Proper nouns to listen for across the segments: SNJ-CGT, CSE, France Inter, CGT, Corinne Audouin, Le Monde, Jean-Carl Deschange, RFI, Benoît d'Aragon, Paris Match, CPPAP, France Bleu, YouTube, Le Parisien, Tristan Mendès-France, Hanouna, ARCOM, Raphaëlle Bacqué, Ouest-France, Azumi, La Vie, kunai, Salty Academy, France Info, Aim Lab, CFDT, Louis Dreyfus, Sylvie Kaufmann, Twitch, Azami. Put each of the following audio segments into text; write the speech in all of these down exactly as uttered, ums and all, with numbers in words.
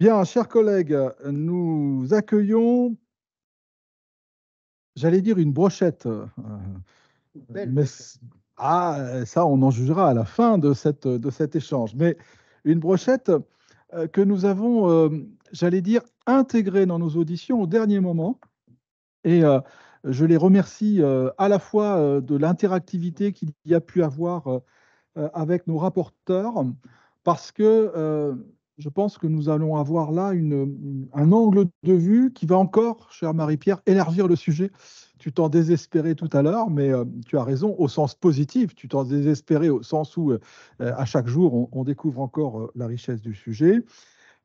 Bien, chers collègues, nous accueillons, j'allais dire une brochette, euh, Belle mais brochette. Ah, ça on en jugera à la fin de, cette, de cet échange, mais une brochette euh, que nous avons, euh, j'allais dire, intégrée dans nos auditions au dernier moment, et euh, je les remercie euh, à la fois euh, de l'interactivité qu'il y a pu avoir euh, avec nos rapporteurs, parce que... Euh, je pense que nous allons avoir là une, un angle de vue qui va encore, chère Marie-Pierre, élargir le sujet. Tu t'en désespérais tout à l'heure, mais euh, tu as raison au sens positif. Tu t'en désespérais au sens où, euh, à chaque jour, on, on découvre encore euh, la richesse du sujet.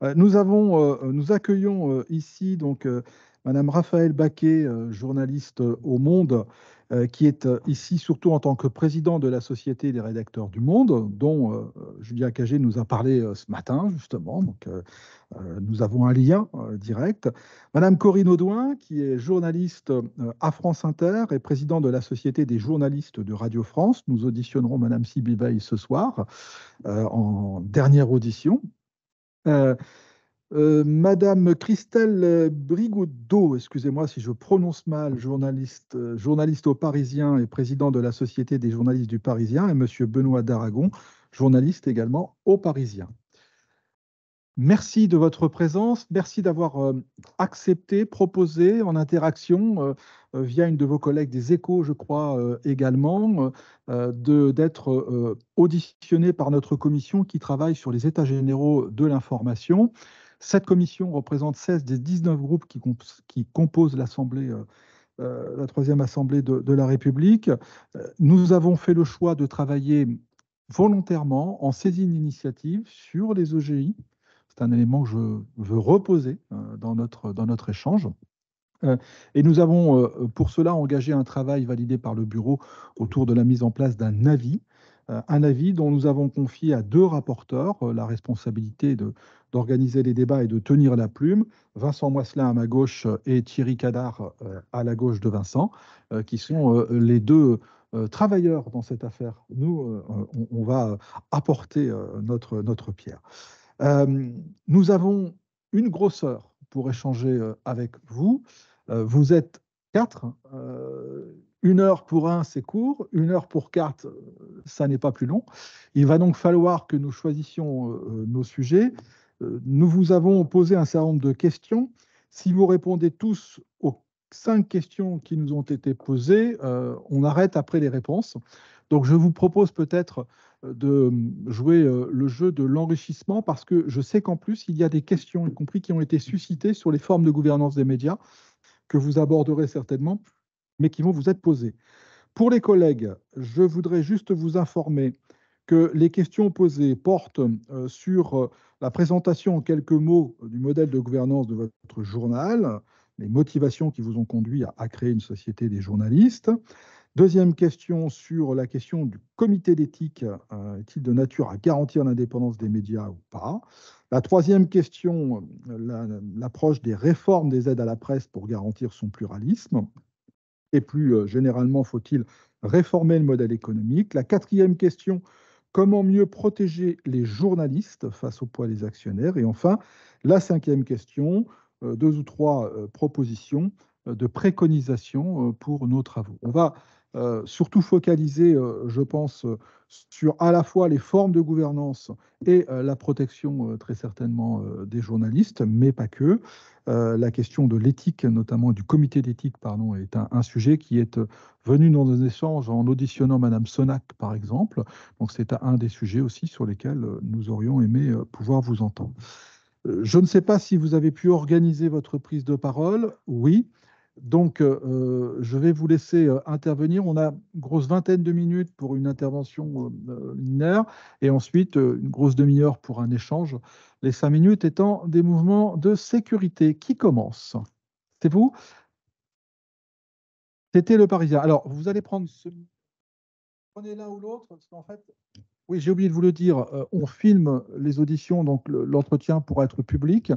Euh, nous, avons, euh, nous accueillons euh, ici donc euh, Madame Raphaëlle Bacqué, euh, journaliste euh, au Monde, euh, qui est euh, ici surtout en tant que présidente de la Société des rédacteurs du Monde, dont euh, Julia Cagé nous a parlé euh, ce matin, justement. Donc, euh, euh, nous avons un lien euh, direct. Madame Corinne Audouin, qui est journaliste euh, à France Inter et présidente de la Société des journalistes de Radio France. Nous auditionnerons Madame Sibyle Veil ce soir, euh, en dernière audition. Euh, Euh, Madame Christelle Brigodeau, excusez-moi si je prononce mal, journaliste, euh, journaliste au Parisien et président de la Société des journalistes du Parisien, et Monsieur Benoît d'Aragon, journaliste également au Parisien. Merci de votre présence, merci d'avoir euh, accepté, proposé en interaction euh, via une de vos collègues des Échos, je crois, euh, également, euh, de, d'être euh, auditionné par notre commission qui travaille sur les états généraux de l'information. Cette commission représente seize des dix-neuf groupes qui, comp qui composent l'Assemblée, euh, la troisième Assemblée de, de la République. Nous avons fait le choix de travailler volontairement en saisine initiative sur les O G I. C'est un élément que je veux reposer euh, dans, notre, dans notre échange. Euh, et nous avons euh, pour cela engagé un travail validé par le bureau autour de la mise en place d'un avis. Un avis dont nous avons confié à deux rapporteurs euh, la responsabilité d'organiser les débats et de tenir la plume, Vincent Moisselin à ma gauche et Thierry Cadard euh, à la gauche de Vincent, euh, qui sont euh, les deux euh, travailleurs dans cette affaire. Nous, euh, on, on va apporter euh, notre, notre pierre. Euh, nous avons une grosseur pour échanger euh, avec vous. Euh, vous êtes quatre. Euh, Une heure pour un, c'est court. Une heure pour quatre, ça n'est pas plus long. Il va donc falloir que nous choisissions euh, nos sujets. Euh, nous vous avons posé un certain nombre de questions. Si vous répondez tous aux cinq questions qui nous ont été posées, euh, on arrête après les réponses. Donc, je vous propose peut-être de jouer euh, le jeu de l'enrichissement parce que je sais qu'en plus, il y a des questions, y compris, qui ont été suscitées sur les formes de gouvernance des médias que vous aborderez certainement, mais qui vont vous être posées. Pour les collègues, je voudrais juste vous informer que les questions posées portent euh, sur euh, la présentation en quelques mots du modèle de gouvernance de votre journal, les motivations qui vous ont conduit à, à créer une société des journalistes. Deuxième question sur la question du comité d'éthique, euh, est-il de nature à garantir l'indépendance des médias ou pas? La troisième question, euh, l'approche la, des réformes des aides à la presse pour garantir son pluralisme. Et plus généralement, faut-il réformer le modèle économique? La quatrième question, comment mieux protéger les journalistes face au poids des actionnaires? Et enfin, la cinquième question, deux ou trois propositions de préconisation pour nos travaux. On va surtout focaliser, je pense, sur à la fois les formes de gouvernance et la protection très certainement des journalistes, mais pas que. Euh, la question de l'éthique, notamment du comité d'éthique, pardon, est un, un sujet qui est venu dans nos échanges en auditionnant Madame Sonac, par exemple. Donc c'est un des sujets aussi sur lesquels nous aurions aimé pouvoir vous entendre. Je ne sais pas si vous avez pu organiser votre prise de parole. Oui. Donc, euh, je vais vous laisser euh, intervenir. On a une grosse vingtaine de minutes pour une intervention euh, linéaire et ensuite euh, une grosse demi-heure pour un échange, les cinq minutes étant des mouvements de sécurité. Qui commence? C'est vous? C'était Le Parisien. Alors, vous allez prendre ce... Prenez l'un ou l'autre, parce qu'en fait... Oui, j'ai oublié de vous le dire, euh, on filme les auditions, donc l'entretien pourra être public.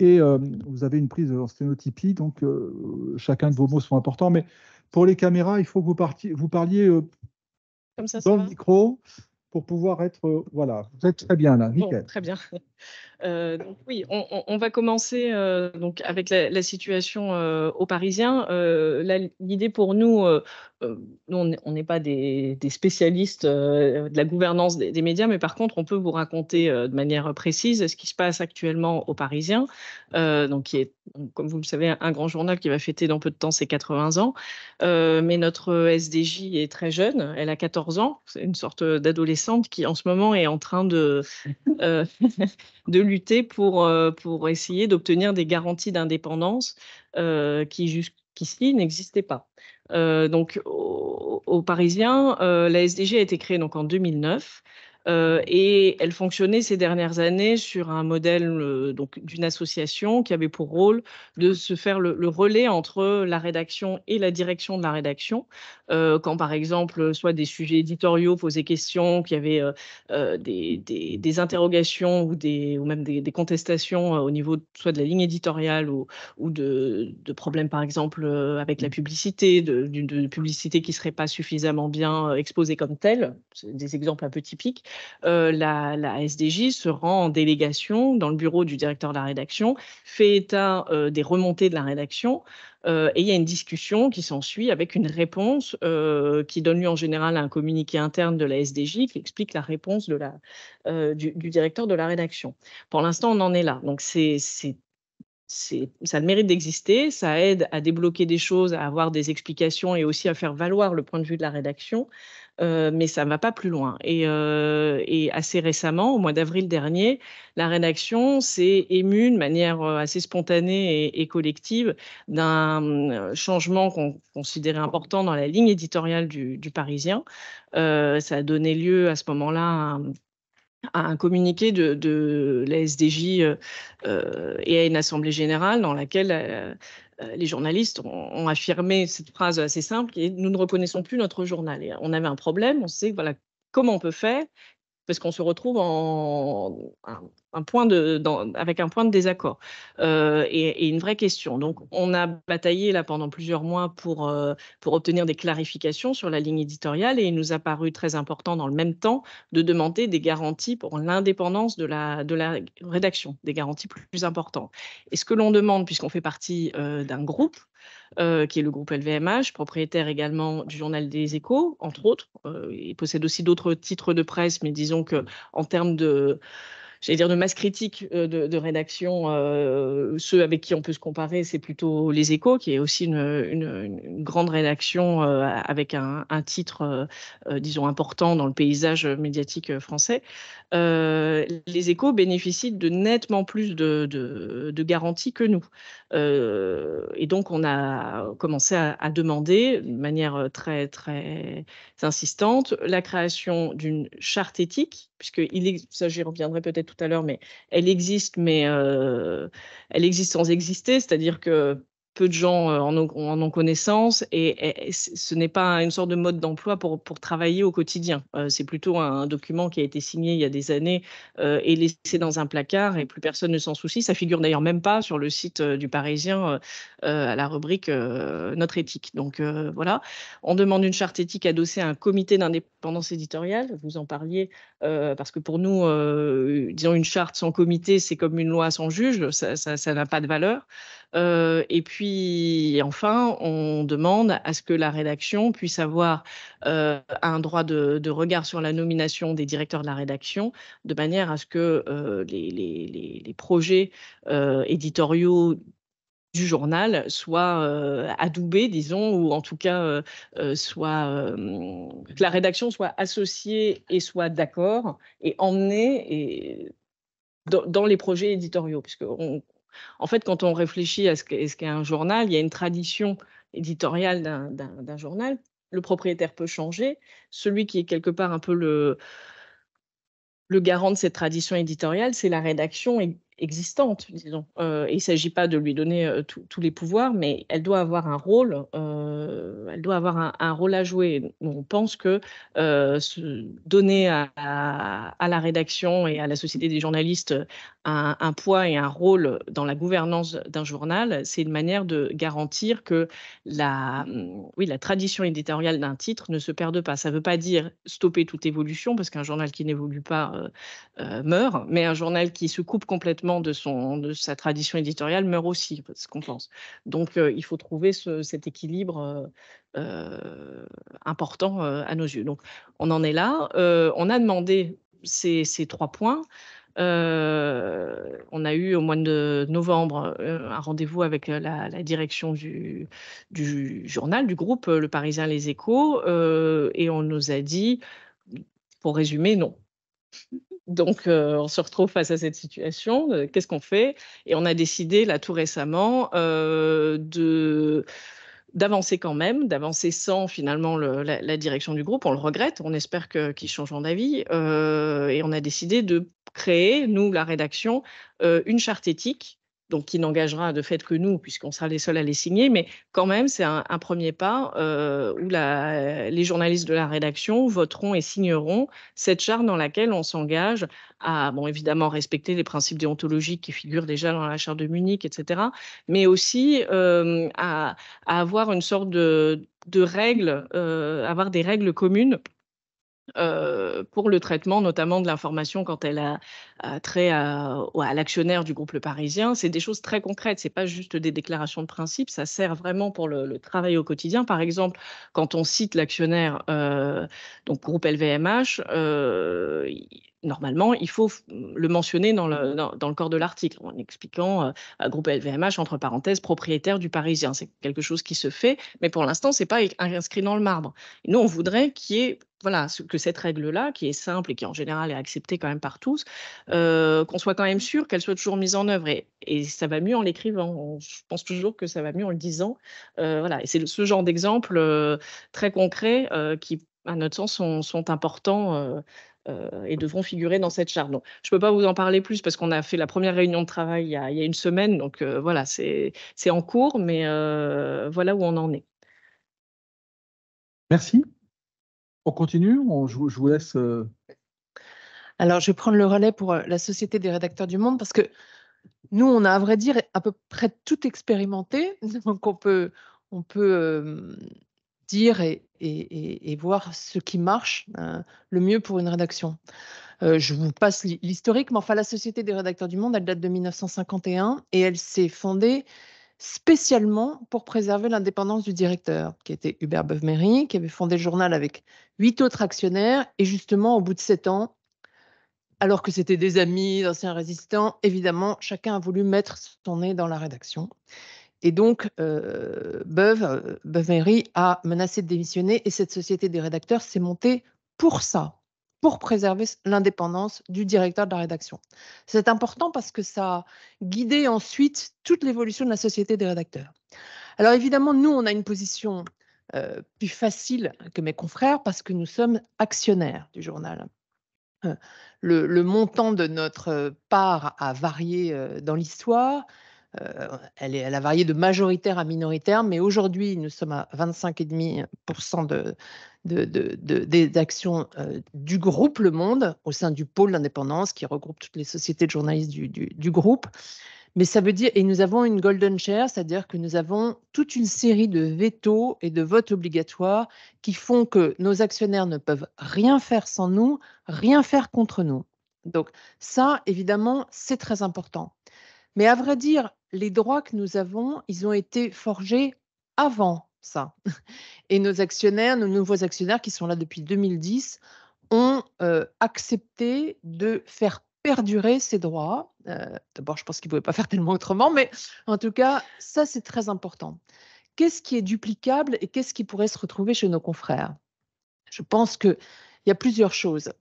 Et euh, vous avez une prise en sténotypie, donc euh, chacun de vos mots sont importants. Mais pour les caméras, il faut que vous, partiez, vous parliez euh, Comme ça, dans ça le va. micro. pour pouvoir être… Voilà, vous êtes très bien là, nickel. Bon, très bien. Euh, donc, oui, on, on, on va commencer euh, donc, avec la, la situation euh, au Parisien. Euh, l'idée pour nous, euh, nous on n'est pas des, des spécialistes euh, de la gouvernance des, des médias, mais par contre, on peut vous raconter euh, de manière précise ce qui se passe actuellement au Parisien, euh, donc, qui est, comme vous le savez, un grand journal qui va fêter dans peu de temps ses quatre-vingts ans. Euh, mais notre S D J est très jeune, elle a quatorze ans, c'est une sorte d'adolescente qui en ce moment est en train de, euh, de lutter pour, euh, pour essayer d'obtenir des garanties d'indépendance euh, qui jusqu'ici n'existaient pas. Euh, donc au, au Parisien, euh, la S D J a été créée donc, en deux mille neuf. Euh, et elle fonctionnait ces dernières années sur un modèle euh, donc, d'une association qui avait pour rôle de se faire le, le relais entre la rédaction et la direction de la rédaction, euh, quand par exemple soit des sujets éditoriaux posaient question, qu'il y avait euh, euh, des, des, des interrogations ou, des, ou même des, des contestations euh, au niveau de, soit de la ligne éditoriale ou, ou de, de problèmes par exemple euh, avec la publicité, de, de, de publicité qui ne serait pas suffisamment bien exposée comme telle, c'est des exemples un peu typiques. Euh, la, la S D J se rend en délégation dans le bureau du directeur de la rédaction, fait état euh, des remontées de la rédaction, euh, et il y a une discussion qui s'ensuit avec une réponse euh, qui donne lieu en général à un communiqué interne de la S D J qui explique la réponse de la, euh, du, du directeur de la rédaction. Pour l'instant, on en est là. Donc, c'est... c'est C'est, ça a le mérite d'exister, ça aide à débloquer des choses, à avoir des explications et aussi à faire valoir le point de vue de la rédaction, euh, mais ça ne va pas plus loin. Et, euh, et assez récemment, au mois d'avril dernier, la rédaction s'est émue de manière assez spontanée et, et collective d'un changement qu'on considérait important dans la ligne éditoriale du, du Parisien. Euh, ça a donné lieu à ce moment-là à un à un communiqué de, de la S D J euh, et à une assemblée générale dans laquelle euh, les journalistes ont, ont affirmé cette phrase assez simple qui est « nous ne reconnaissons plus notre journal ». Et on avait un problème, on se disait voilà, comment on peut faire parce qu'on se retrouve en, un, un point de, dans, avec un point de désaccord euh, et, et une vraie question. Donc, on a bataillé là pendant plusieurs mois pour, euh, pour obtenir des clarifications sur la ligne éditoriale et il nous a paru très important dans le même temps de demander des garanties pour l'indépendance de la, de la rédaction, des garanties plus, plus importantes. Et ce que l'on demande, puisqu'on fait partie euh, d'un groupe, Euh, qui est le groupe L V M H, propriétaire également du journal des Échos, entre autres. Euh, il possède aussi d'autres titres de presse, mais disons qu'en termes de, j'allais dire de masse critique euh, de, de rédaction, euh, ceux avec qui on peut se comparer, c'est plutôt les Échos, qui est aussi une, une, une grande rédaction euh, avec un, un titre, euh, disons, important dans le paysage médiatique français. Euh, les Échos bénéficient de nettement plus de, de, de garanties que nous. Euh, et donc, on a commencé à, à demander, de manière très, très insistante, la création d'une charte éthique, puisque il, ça, j'y reviendrai peut-être tout à l'heure, mais elle existe, mais euh, elle existe sans exister, c'est-à-dire que peu de gens en ont, en ont connaissance et, et ce n'est pas une sorte de mode d'emploi pour, pour travailler au quotidien. Euh, c'est plutôt un document qui a été signé il y a des années euh, et laissé dans un placard et plus personne ne s'en soucie. Ça figure d'ailleurs même pas sur le site du Parisien euh, à la rubrique euh, « Notre éthique ». Donc euh, voilà, on demande une charte éthique adossée à un comité d'indépendance éditoriale. Vous en parliez euh, parce que pour nous, euh, disons une charte sans comité, c'est comme une loi sans juge, ça, ça, ça n'a pas de valeur. Euh, et puis, et enfin, on demande à ce que la rédaction puisse avoir euh, un droit de, de regard sur la nomination des directeurs de la rédaction, de manière à ce que euh, les, les, les, les projets euh, éditoriaux du journal soit euh, adoubée, disons, ou en tout cas, euh, euh, soit, euh, que la rédaction soit associée et soit d'accord et emmenée et dans, dans les projets éditoriaux, puisque on En fait, quand on réfléchit à ce qu'est, ce qu'est un journal, il y a une tradition éditoriale d'un, d'un, d'un journal. Le propriétaire peut changer. Celui qui est quelque part un peu le, le garant de cette tradition éditoriale, c'est la rédaction existante, disons. Euh, il ne s'agit pas de lui donner euh, tout, tous les pouvoirs, mais elle doit avoir un rôle, euh, elle doit avoir un, un rôle à jouer. On pense que euh, se donner à, à, à la rédaction et à la Société des journalistes un, un poids et un rôle dans la gouvernance d'un journal, c'est une manière de garantir que la, oui, la tradition éditoriale d'un titre ne se perde pas. Ça ne veut pas dire stopper toute évolution, parce qu'un journal qui n'évolue pas euh, euh, meurt, mais un journal qui se coupe complètement de, son, de sa tradition éditoriale meurt aussi, c'est ce qu'on pense. Donc, euh, il faut trouver ce, cet équilibre euh, euh, important euh, à nos yeux. Donc, on en est là. Euh, on a demandé ces, ces trois points. Euh, on a eu au mois de novembre euh, un rendez-vous avec la, la direction du, du journal, du groupe euh, Le Parisien, Les Échos, euh, et on nous a dit, pour résumer, non. Donc, euh, on se retrouve face à cette situation. Euh, qu'est-ce qu'on fait? Et on a décidé, là, tout récemment, euh, de... d'avancer quand même, d'avancer sans finalement le, la, la direction du groupe. On le regrette, on espère que, qu'ils changeront d'avis. Euh, et on a décidé de créer, nous, la rédaction, euh, une charte éthique, donc qui n'engagera de fait que nous, puisqu'on sera les seuls à les signer. Mais quand même, c'est un, un premier pas euh, où la, les journalistes de la rédaction voteront et signeront cette charte dans laquelle on s'engage à, bon, évidemment, respecter les principes déontologiques qui figurent déjà dans la charte de Munich, et cetera, mais aussi euh, à, à avoir une sorte de, de règle, euh, avoir des règles communes euh, pour le traitement, notamment de l'information quand elle a, a trait à, à l'actionnaire du groupe Le Parisien. C'est des choses très concrètes, c'est pas juste des déclarations de principe, ça sert vraiment pour le, le travail au quotidien. Par exemple, quand on cite l'actionnaire, euh, donc groupe L V M H, euh, normalement, il faut le mentionner dans le, dans, dans le corps de l'article, en expliquant euh, groupe L V M H, entre parenthèses, propriétaire du Parisien. C'est quelque chose qui se fait, mais pour l'instant, ce n'est pas inscrit dans le marbre. Et nous, on voudrait qu'il y ait, voilà, que cette règle-là, qui est simple et qui, en général, est acceptée quand même par tous, euh, qu'on soit quand même sûr qu'elle soit toujours mise en œuvre. Et, et ça va mieux en l'écrivant. Je pense toujours que ça va mieux en le disant. Euh, voilà. Et c'est ce genre d'exemples euh, très concrets euh, qui, à notre sens, sont, sont importants euh, Euh, et devront figurer dans cette charte. Donc, je ne peux pas vous en parler plus parce qu'on a fait la première réunion de travail il y a, il y a une semaine, donc euh, voilà, c'est, c'est en cours, mais euh, voilà où on en est. Merci. On continue, on, je, je vous laisse… Euh... Alors, je vais prendre le relais pour la Société des rédacteurs du Monde parce que nous, on a à vrai dire à peu près tout expérimenté, donc on peut… On peut euh... dire et, et, et voir ce qui marche euh, le mieux pour une rédaction. Euh, je vous passe l'historique, mais enfin, la Société des rédacteurs du Monde, elle date de mille neuf cent cinquante et un et elle s'est fondée spécialement pour préserver l'indépendance du directeur, qui était Hubert Beuve-Méry, qui avait fondé le journal avec huit autres actionnaires. Et justement, au bout de sept ans, alors que c'était des amis, d'anciens résistants, évidemment, chacun a voulu mettre son nez dans la rédaction. Et donc, euh, Beuve, Beuve-Méry a menacé de démissionner et cette Société des rédacteurs s'est montée pour ça, pour préserver l'indépendance du directeur de la rédaction. C'est important parce que ça a guidé ensuite toute l'évolution de la Société des rédacteurs. Alors évidemment, nous, on a une position euh, plus facile que mes confrères parce que nous sommes actionnaires du journal. Euh, le, le montant de notre part a varié euh, dans l'histoire. Euh, elle, est, elle a varié de majoritaire à minoritaire, mais aujourd'hui, nous sommes à vingt-cinq virgule cinq pour cent de, de, de, de, des actions euh, du groupe Le Monde, au sein du pôle d'indépendance qui regroupe toutes les sociétés de journalistes du, du, du groupe. Mais ça veut dire, et nous avons une golden share, c'est-à-dire que nous avons toute une série de vétos et de votes obligatoires qui font que nos actionnaires ne peuvent rien faire sans nous, rien faire contre nous. Donc ça, évidemment, c'est très important. Mais à vrai dire, les droits que nous avons, ils ont été forgés avant ça. Et nos actionnaires, nos nouveaux actionnaires qui sont là depuis deux mille dix, ont euh, accepté de faire perdurer ces droits. Euh, d'abord, je pense qu'ils ne pouvaient pas faire tellement autrement, mais en tout cas, ça, c'est très important. Qu'est-ce qui est duplicable et qu'est-ce qui pourrait se retrouver chez nos confrères? Je pense qu'il y a plusieurs choses.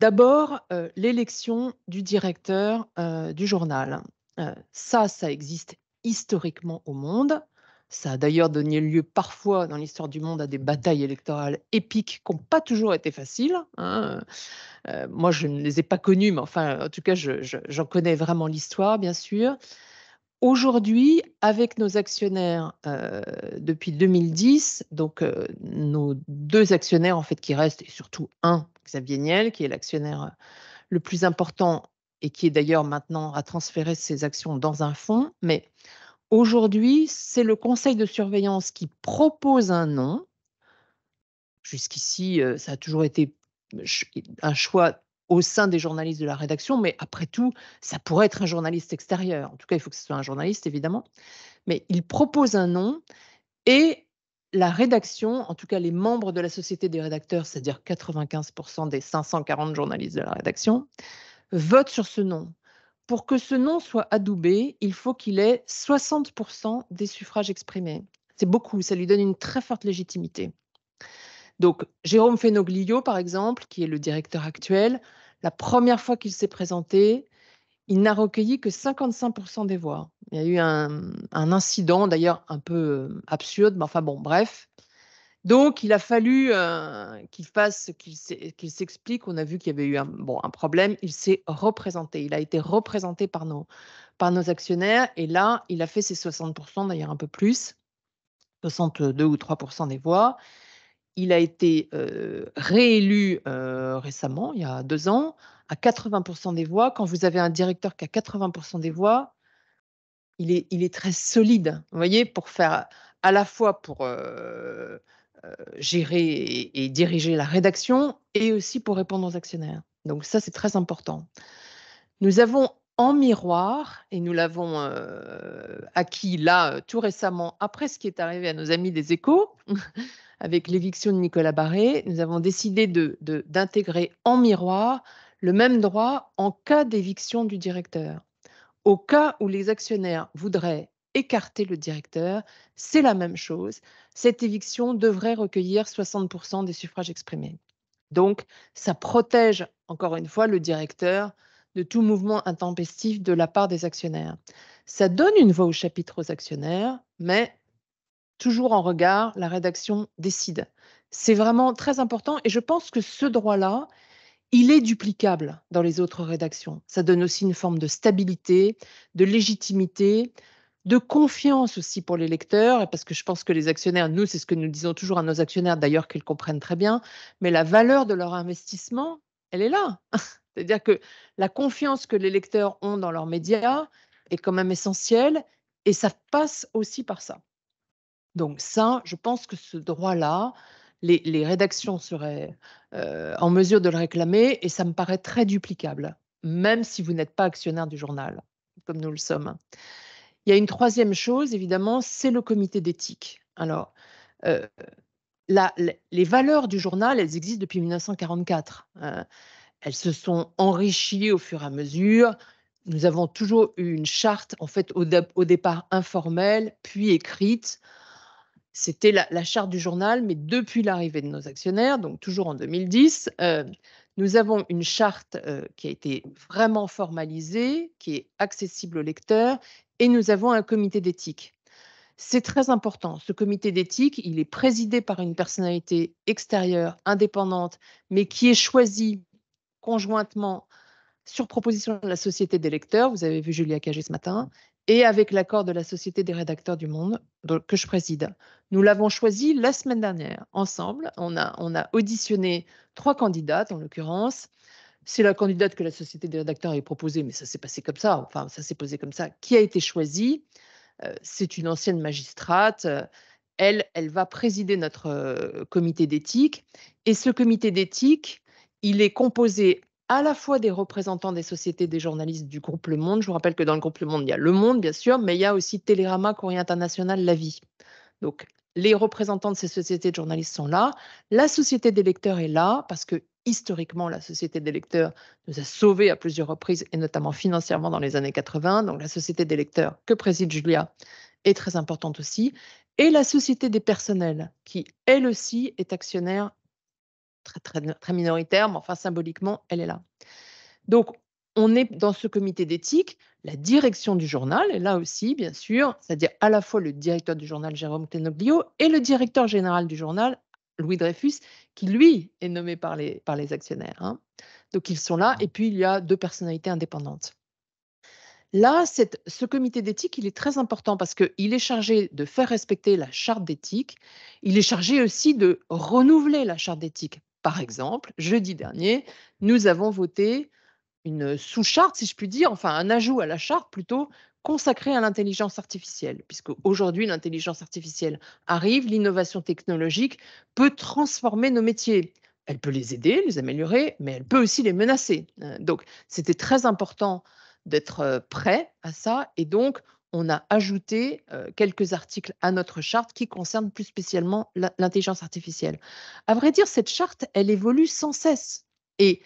D'abord, euh, l'élection du directeur euh, du journal. Euh, ça, ça existe historiquement au Monde. Ça a d'ailleurs donné lieu parfois dans l'histoire du Monde à des batailles électorales épiques qui n'ont pas toujours été faciles. Hein. Euh, moi, je ne les ai pas connues, mais enfin, en tout cas, je, je, j'en connais vraiment l'histoire, bien sûr. Aujourd'hui, avec nos actionnaires euh, depuis deux mille dix, donc euh, nos deux actionnaires en fait qui restent, et surtout un, Xavier Niel, qui est l'actionnaire le plus important et qui est d'ailleurs maintenant à transférer ses actions dans un fonds. Mais aujourd'hui, c'est le conseil de surveillance qui propose un nom. Jusqu'ici, ça a toujours été un choix au sein des journalistes de la rédaction, mais après tout, ça pourrait être un journaliste extérieur. En tout cas, il faut que ce soit un journaliste, évidemment. Mais il propose un nom et la rédaction, en tout cas les membres de la Société des rédacteurs, c'est-à-dire quatre-vingt-quinze pour cent des cinq cent quarante journalistes de la rédaction, votent sur ce nom. Pour que ce nom soit adoubé, il faut qu'il ait soixante pour cent des suffrages exprimés. C'est beaucoup, ça lui donne une très forte légitimité. Donc, Jérôme Fenoglio, par exemple, qui est le directeur actuel, la première fois qu'il s'est présenté, il n'a recueilli que cinquante-cinq pour cent des voix. Il y a eu un, un incident, d'ailleurs, un peu absurde, mais enfin bon, bref. Donc, il a fallu euh, qu'il fasse, qu'il s'explique. On a vu qu'il y avait eu un, bon, un problème. Il s'est représenté. Il a été représenté par nos, par nos actionnaires. Et là, il a fait ses soixante pour cent, d'ailleurs un peu plus, soixante-deux ou trois pour cent des voix. Il a été euh, réélu euh, récemment, il y a deux ans, à quatre-vingts pour cent des voix. Quand vous avez un directeur qui a quatre-vingts pour cent des voix, il est, il est très solide, vous voyez, pour faire à la fois pour euh, euh, gérer et, et diriger la rédaction et aussi pour répondre aux actionnaires. Donc ça, c'est très important. Nous avons en miroir, et nous l'avons euh, acquis là tout récemment, après ce qui est arrivé à nos amis des Échos, avec l'éviction de Nicolas Barré, nous avons décidé de, de, d'intégrer en miroir le même droit en cas d'éviction du directeur. Au cas où les actionnaires voudraient écarter le directeur, c'est la même chose. Cette éviction devrait recueillir soixante pour cent des suffrages exprimés. Donc, ça protège, encore une fois, le directeur de tout mouvement intempestif de la part des actionnaires. Ça donne une voix au chapitre aux actionnaires, mais toujours en regard, la rédaction décide. C'est vraiment très important et je pense que ce droit-là, il est duplicable dans les autres rédactions. Ça donne aussi une forme de stabilité, de légitimité, de confiance aussi pour les lecteurs, parce que je pense que les actionnaires, nous, c'est ce que nous disons toujours à nos actionnaires, d'ailleurs qu'ils comprennent très bien, mais la valeur de leur investissement, elle est là. C'est-à-dire que la confiance que les lecteurs ont dans leurs médias est quand même essentielle et ça passe aussi par ça. Donc ça, je pense que ce droit-là, les, les rédactions seraient euh, en mesure de le réclamer et ça me paraît très duplicable, même si vous n'êtes pas actionnaire du journal, comme nous le sommes. Il y a une troisième chose, évidemment, c'est le comité d'éthique. Alors, euh, la, les valeurs du journal, elles existent depuis mille neuf cent quarante-quatre. Euh, Elles se sont enrichies au fur et à mesure. Nous avons toujours eu une charte, en fait, au, dé- au départ informelle, puis écrite. C'était la, la charte du journal, mais depuis l'arrivée de nos actionnaires, donc toujours en deux mille dix, euh, nous avons une charte euh, qui a été vraiment formalisée, qui est accessible aux lecteurs, et nous avons un comité d'éthique. C'est très important. Ce comité d'éthique, il est présidé par une personnalité extérieure, indépendante, mais qui est choisie conjointement sur proposition de la Société des lecteurs, vous avez vu Julia Cagé ce matin, et avec l'accord de la Société des rédacteurs du Monde que je préside. Nous l'avons choisi la semaine dernière, ensemble. On a, on a auditionné trois candidates, en l'occurrence. C'est la candidate que la Société des rédacteurs avait proposée, mais ça s'est passé comme ça, enfin, ça s'est posé comme ça, qui a été choisie. Euh, c'est une ancienne magistrate. Euh, elle, elle va présider notre euh, comité d'éthique. Et ce comité d'éthique, il est composé à la fois des représentants des sociétés des journalistes du groupe Le Monde. Je vous rappelle que dans le groupe Le Monde, il y a Le Monde, bien sûr, mais il y a aussi Télérama, Courrier International, La Vie. Donc, les représentants de ces sociétés de journalistes sont là. La Société des lecteurs est là parce que, historiquement, la Société des lecteurs nous a sauvés à plusieurs reprises et notamment financièrement dans les années quatre-vingts. Donc, la Société des lecteurs que préside Julia est très importante aussi. Et la Société des personnels qui, elle aussi, est actionnaire Très, très, très minoritaire, mais enfin symboliquement, elle est là. Donc, on est dans ce comité d'éthique, la direction du journal est là aussi, bien sûr, c'est-à-dire à la fois le directeur du journal, Jérôme Fenoglio, et le directeur général du journal, Louis Dreyfus, qui, lui, est nommé par les, par les actionnaires. Hein. Donc, ils sont là, et puis il y a deux personnalités indépendantes. Là, cette, ce comité d'éthique, il est très important parce qu'il est chargé de faire respecter la charte d'éthique, il est chargé aussi de renouveler la charte d'éthique. Par exemple, jeudi dernier, nous avons voté une sous-charte, si je puis dire, enfin un ajout à la charte plutôt, consacré à l'intelligence artificielle, puisque aujourd'hui l'intelligence artificielle arrive, l'innovation technologique peut transformer nos métiers. Elle peut les aider, les améliorer, mais elle peut aussi les menacer. Donc, c'était très important d'être prêt à ça. Et donc, on a ajouté quelques articles à notre charte qui concernent plus spécialement l'intelligence artificielle. À vrai dire, cette charte, elle évolue sans cesse. Et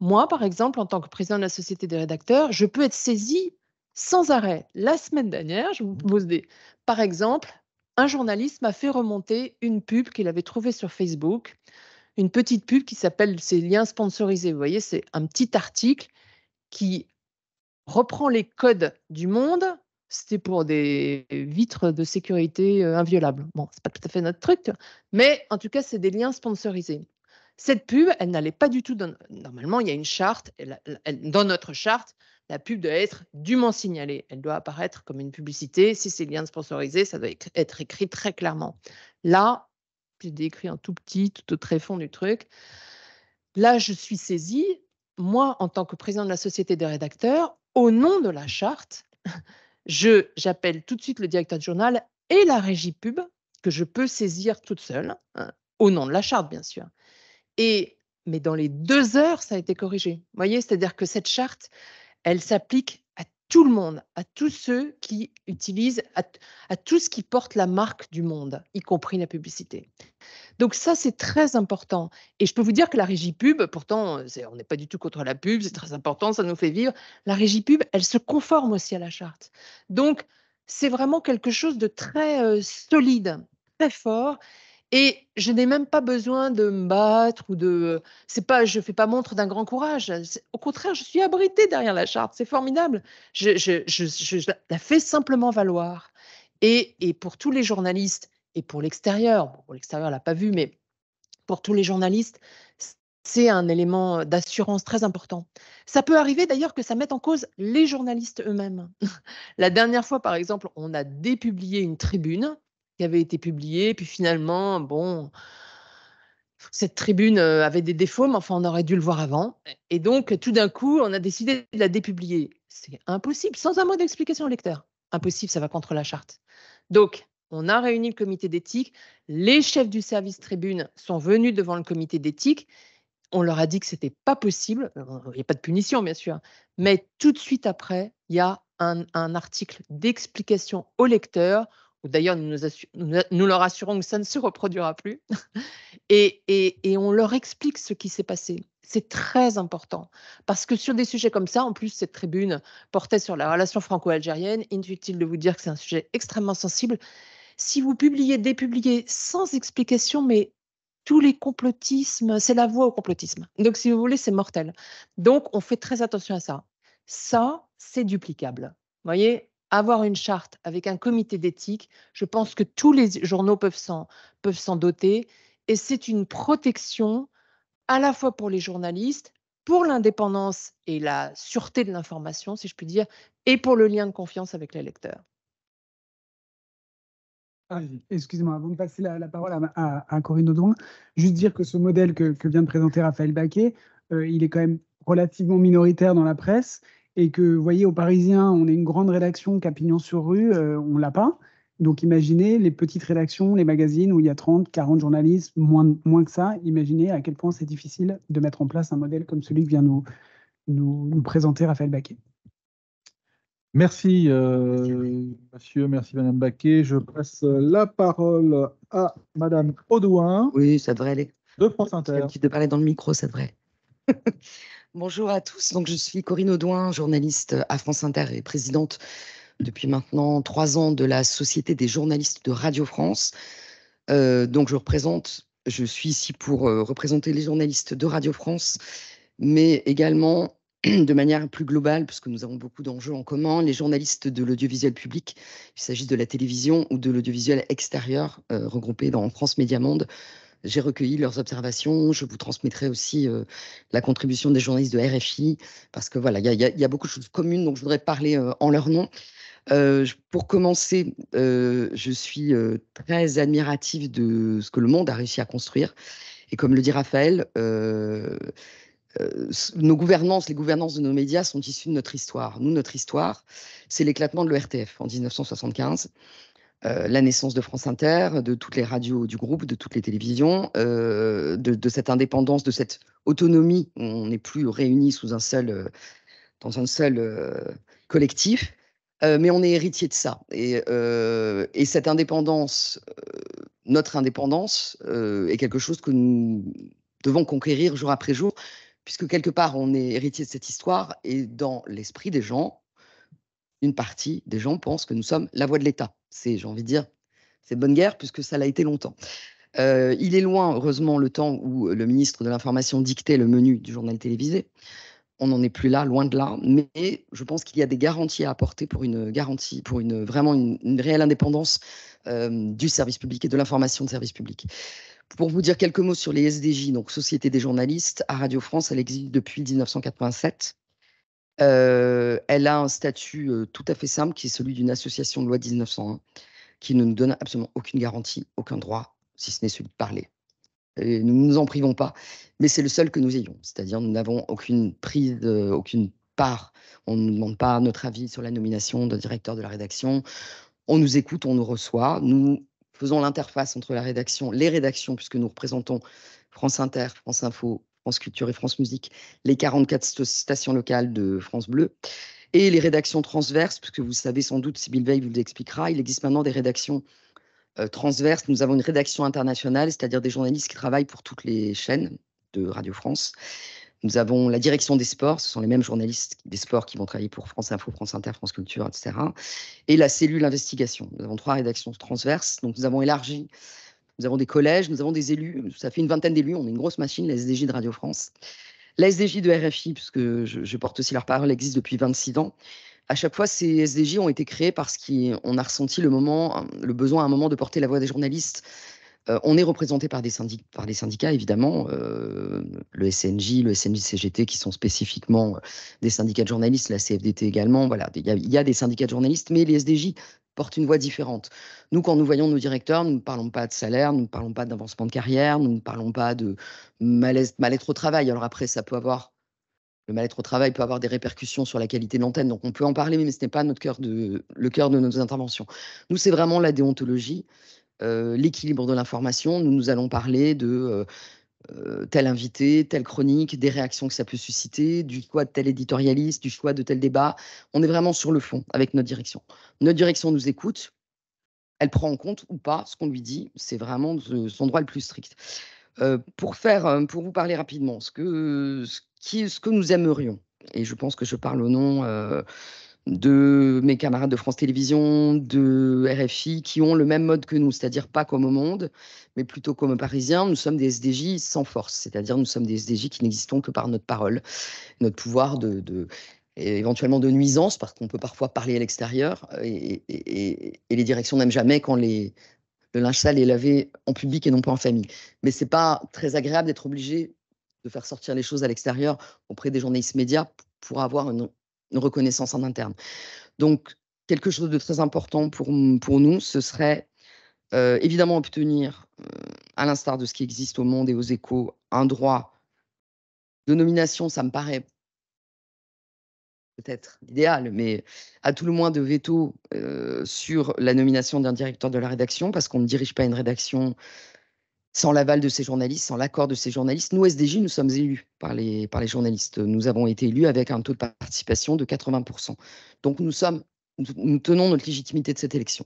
moi, par exemple, en tant que président de la Société des rédacteurs, je peux être saisie sans arrêt. La semaine dernière, je vous pose des... Par exemple, un journaliste m'a fait remonter une pub qu'il avait trouvée sur Facebook, une petite pub qui s'appelle « Ces liens sponsorisés ». Vous voyez, c'est un petit article qui reprend les codes du Monde. C'était pour des vitres de sécurité inviolables. Bon, c'est pas tout à fait notre truc, mais en tout cas, c'est des liens sponsorisés. Cette pub, elle n'allait pas du tout dans... Normalement, il y a une charte. Elle, elle, dans notre charte, la pub doit être dûment signalée. Elle doit apparaître comme une publicité. Si c'est liens sponsorisés, ça doit être écrit très clairement. Là, j'ai décrit en tout petit, tout au tréfonds du truc. Là, je suis saisie, moi, en tant que président de la Société des rédacteurs, au nom de la charte, je, j'appelle tout de suite le directeur de journal et la régie pub, que je peux saisir toute seule, hein, au nom de la charte, bien sûr. Et, mais dans les deux heures, ça a été corrigé. Vous voyez, c'est-à-dire que cette charte, elle s'applique à tout le monde, à tous ceux qui utilisent, à, à tout ce qui porte la marque du Monde, y compris la publicité. Donc ça, c'est très important. Et je peux vous dire que la régie pub, pourtant, on n'est pas du tout contre la pub, c'est très important, ça nous fait vivre. La régie pub, elle se conforme aussi à la charte. Donc, c'est vraiment quelque chose de très euh, solide, très fort. Et je n'ai même pas besoin de me battre ou de... C'est pas, je ne fais pas montre d'un grand courage. Au contraire, je suis abritée derrière la charte. C'est formidable. Je, je, je, je, je la fais simplement valoir. Et, et pour tous les journalistes et pour l'extérieur, bon, pour l'extérieur, on ne l'a pas vu, mais pour tous les journalistes, c'est un élément d'assurance très important. Ça peut arriver d'ailleurs que ça mette en cause les journalistes eux-mêmes. La dernière fois, par exemple, on a dépublié une tribune qui avait été publiée, puis finalement, bon, cette tribune avait des défauts, mais enfin, on aurait dû le voir avant. Et donc, tout d'un coup, on a décidé de la dépublier. C'est impossible, sans un mot d'explication au lecteur. Impossible, ça va contre la charte. Donc, on a réuni le comité d'éthique. Les chefs du service tribune sont venus devant le comité d'éthique. On leur a dit que ce n'était pas possible. Il n'y a pas de punition, bien sûr. Mais tout de suite après, il y a un, un article d'explication au lecteur. D'ailleurs, nous, nous, nous leur assurons que ça ne se reproduira plus. Et, et, et on leur explique ce qui s'est passé. C'est très important. Parce que sur des sujets comme ça, en plus, cette tribune portait sur la relation franco-algérienne. Inutile de vous dire que c'est un sujet extrêmement sensible. Si vous publiez, dépubliez sans explication, mais tous les complotismes, c'est la voie au complotisme. Donc, si vous voulez, c'est mortel. Donc, on fait très attention à ça. Ça, c'est duplicable. Vous voyez ? Avoir une charte avec un comité d'éthique, je pense que tous les journaux peuvent s'en, peuvent s'en doter. Et c'est une protection à la fois pour les journalistes, pour l'indépendance et la sûreté de l'information, si je puis dire, et pour le lien de confiance avec les lecteurs. Ah, excusez-moi, avant de passer la, la parole à, à, à Corinne Audouin, juste dire que ce modèle que, que vient de présenter Raphaëlle Bacqué, euh, il est quand même relativement minoritaire dans la presse. Et que, vous voyez, au Parisien, on est une grande rédaction qu'à Pignon-sur-Rue, euh, on ne l'a pas. Donc, imaginez les petites rédactions, les magazines où il y a trente, quarante journalistes, moins, moins que ça. Imaginez à quel point c'est difficile de mettre en place un modèle comme celui que vient nous, nous, nous présenter Raphaëlle Bacqué. Merci, euh, monsieur, merci, madame Bacqué. Je passe la parole à madame Audouin. Oui, ça devrait aller. De France Inter. Tu devrais parler dans le micro, ça devrait. Bonjour à tous, donc je suis Corinne Audouin, journaliste à France Inter et présidente depuis maintenant trois ans de la Société des journalistes de Radio France. Euh, donc je représente, je suis ici pour euh, représenter les journalistes de Radio France, mais également de manière plus globale, parce que nous avons beaucoup d'enjeux en commun, les journalistes de l'audiovisuel public, il s'agit de la télévision ou de l'audiovisuel extérieur euh, regroupés dans France Média Monde. J'ai recueilli leurs observations, je vous transmettrai aussi euh, la contribution des journalistes de R F I, parce que voilà, il y, y, y a beaucoup de choses communes, donc je voudrais parler euh, en leur nom. Euh, pour commencer, euh, je suis euh, très admirative de ce que Le Monde a réussi à construire, et comme le dit Raphaëlle, euh, euh, nos gouvernances, les gouvernances de nos médias sont issues de notre histoire. Nous, notre histoire, c'est l'éclatement de l'E R T F en dix-neuf cent soixante-quinze, euh, la naissance de France Inter, de toutes les radios du groupe, de toutes les télévisions, euh, de, de cette indépendance, de cette autonomie. On n'est plus réunis sous un seul, euh, dans un seul euh, collectif. Euh, mais on est héritier de ça. Et, euh, et cette indépendance, euh, notre indépendance, euh, est quelque chose que nous devons conquérir jour après jour, puisque quelque part, on est héritier de cette histoire. Et dans l'esprit des gens, une partie des gens pensent que nous sommes la voix de l'État. C'est, j'ai envie de dire, c'est bonne guerre, puisque ça l'a été longtemps. Euh, il est loin, heureusement, le temps où le ministre de l'Information dictait le menu du journal télévisé. On n'en est plus là, loin de là, mais je pense qu'il y a des garanties à apporter pour une garantie, pour une vraiment une, une réelle indépendance euh, du service public et de l'information de service public. Pour vous dire quelques mots sur les S D J, donc Société des journalistes, à Radio France, elle existe depuis dix-neuf cent quatre-vingt-sept. Euh, elle a un statut tout à fait simple, qui est celui d'une association de loi mille neuf cent un, qui ne nous donne absolument aucune garantie, aucun droit, si ce n'est celui de parler. Et nous ne nous en privons pas, mais c'est le seul que nous ayons. C'est-à-dire, nous n'avons aucune prise, euh, aucune part. On ne nous demande pas notre avis sur la nomination de directeur de la rédaction. On nous écoute, on nous reçoit. Nous faisons l'interface entre la rédaction, les rédactions, puisque nous représentons France Inter, France Info, France Culture et France Musique, les quarante-quatre stations locales de France Bleu, et les rédactions transverses, puisque vous savez sans doute, Sibyle Veil vous l'expliquera, il existe maintenant des rédactions transverse, nous avons une rédaction internationale, c'est-à-dire des journalistes qui travaillent pour toutes les chaînes de Radio France. Nous avons la direction des sports, ce sont les mêmes journalistes des sports qui vont travailler pour France Info, France Inter, France Culture, et cetera. Et la cellule investigation. Nous avons trois rédactions transverses, donc nous avons élargi, nous avons des collèges, nous avons des élus, ça fait une vingtaine d'élus, on est une grosse machine, la S D J de Radio France. La S D J de R F I, puisque je, je porte aussi leur parole, existe depuis vingt-six ans. À chaque fois, ces S D J ont été créés parce qu'on a ressenti le, moment, le besoin à un moment de porter la voix des journalistes. Euh, on est représenté par des, syndic- par des syndicats, évidemment, euh, le S N J, le S N J C G T, qui sont spécifiquement des syndicats de journalistes, la C F D T également. Voilà, il y, y a des syndicats de journalistes, mais les S D J portent une voix différente. Nous, quand nous voyons nos directeurs, nous ne parlons pas de salaire, nous ne parlons pas d'avancement de carrière, nous ne parlons pas de malaise, mal-être au travail. Alors après, ça peut avoir... Le mal-être au travail peut avoir des répercussions sur la qualité de l'antenne, donc on peut en parler, mais ce n'est pas notre cœur de, le cœur de nos interventions. Nous, c'est vraiment la déontologie, euh, l'équilibre de l'information. Nous, nous allons parler de euh, tel invité, telle chronique, des réactions que ça peut susciter, du choix de tel éditorialiste, du choix de tel débat. On est vraiment sur le fond avec notre direction. Notre direction nous écoute, elle prend en compte ou pas ce qu'on lui dit, c'est vraiment son droit le plus strict. Euh, pour, faire, pour vous parler rapidement, ce que, ce, qui, ce que nous aimerions, et je pense que je parle au nom euh, de mes camarades de France Télévisions, de R F I, qui ont le même mode que nous, c'est-à-dire pas comme au Monde, mais plutôt comme au Parisien, nous sommes des S D J sans force, c'est-à-dire nous sommes des S D J qui n'existons que par notre parole, notre pouvoir de, de, éventuellement de nuisance, parce qu'on peut parfois parler à l'extérieur, et, et, et, et les directions n'aiment jamais quand les... Le linge sale est lavé en public et non pas en famille. Mais ce n'est pas très agréable d'être obligé de faire sortir les choses à l'extérieur auprès des journalistes médias pour avoir une, une reconnaissance en interne. Donc, quelque chose de très important pour, pour nous, ce serait euh, évidemment obtenir, euh, à l'instar de ce qui existe au Monde et aux Échos, un droit de nomination, ça me paraît peut-être idéal, mais à tout le moins de veto euh, sur la nomination d'un directeur de la rédaction, parce qu'on ne dirige pas une rédaction sans l'aval de ses journalistes, sans l'accord de ses journalistes. Nous, S D J, nous sommes élus par les, par les journalistes. Nous avons été élus avec un taux de participation de quatre-vingts pour cent. Donc, nous, sommes, nous tenons notre légitimité de cette élection.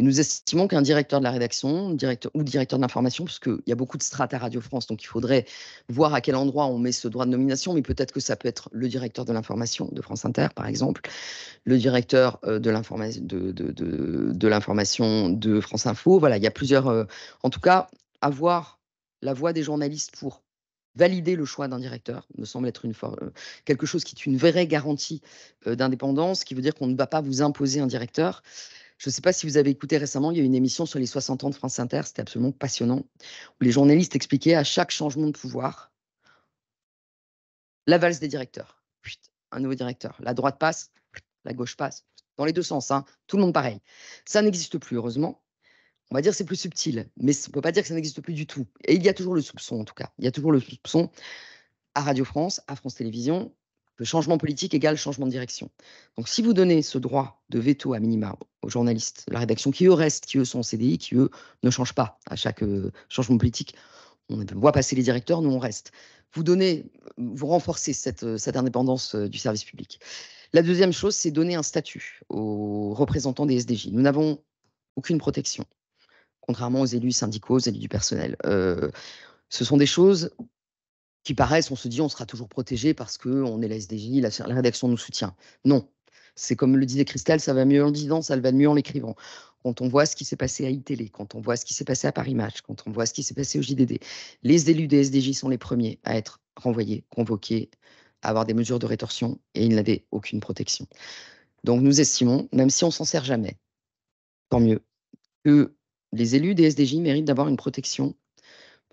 Et nous estimons qu'un directeur de la rédaction directeur, ou directeur de l'information, puisqu'il y a beaucoup de strates à Radio France, donc il faudrait voir à quel endroit on met ce droit de nomination, mais peut-être que ça peut être le directeur de l'information de France Inter, par exemple, le directeur de l'information de, de, de, de, l'information de France Info. Voilà, il y a plusieurs... Euh, en tout cas, avoir la voix des journalistes pour valider le choix d'un directeur me semble être une for- euh, quelque chose qui est une vraie garantie euh, d'indépendance, qui veut dire qu'on ne va pas vous imposer un directeur. Je ne sais pas si vous avez écouté récemment, il y a une émission sur les soixante ans de France Inter, c'était absolument passionnant, où les journalistes expliquaient à chaque changement de pouvoir la valse des directeurs. Chut, un nouveau directeur. La droite passe, la gauche passe. Dans les deux sens, hein, tout le monde pareil. Ça n'existe plus, heureusement. On va dire que c'est plus subtil, mais on ne peut pas dire que ça n'existe plus du tout. Et il y a toujours le soupçon, en tout cas. Il y a toujours le soupçon. à Radio France, à France Télévisions, le changement politique égale changement de direction. Donc si vous donnez ce droit de veto à minima aux journalistes, la rédaction qui eux restent, qui eux sont en C D I, qui eux ne changent pas à chaque euh, changement politique, on voit passer les directeurs, nous on reste. Vous donnez, vous renforcez cette, cette indépendance du service public. La deuxième chose, c'est donner un statut aux représentants des S D J. Nous n'avons aucune protection, contrairement aux élus syndicaux, aux élus du personnel. Euh, ce sont des choses qui paraissent, on se dit on sera toujours protégé parce qu'on est la S D J, la, la rédaction nous soutient. Non, c'est comme le disait Christelle, ça va mieux en le disant, ça va mieux en l'écrivant. Quand on voit ce qui s'est passé à iTélé, quand on voit ce qui s'est passé à Paris Match, quand on voit ce qui s'est passé au J D D, les élus des S D J sont les premiers à être renvoyés, convoqués, à avoir des mesures de rétorsion, et ils n'avaient aucune protection. Donc nous estimons, même si on ne s'en sert jamais, tant mieux, que les élus des S D J méritent d'avoir une protection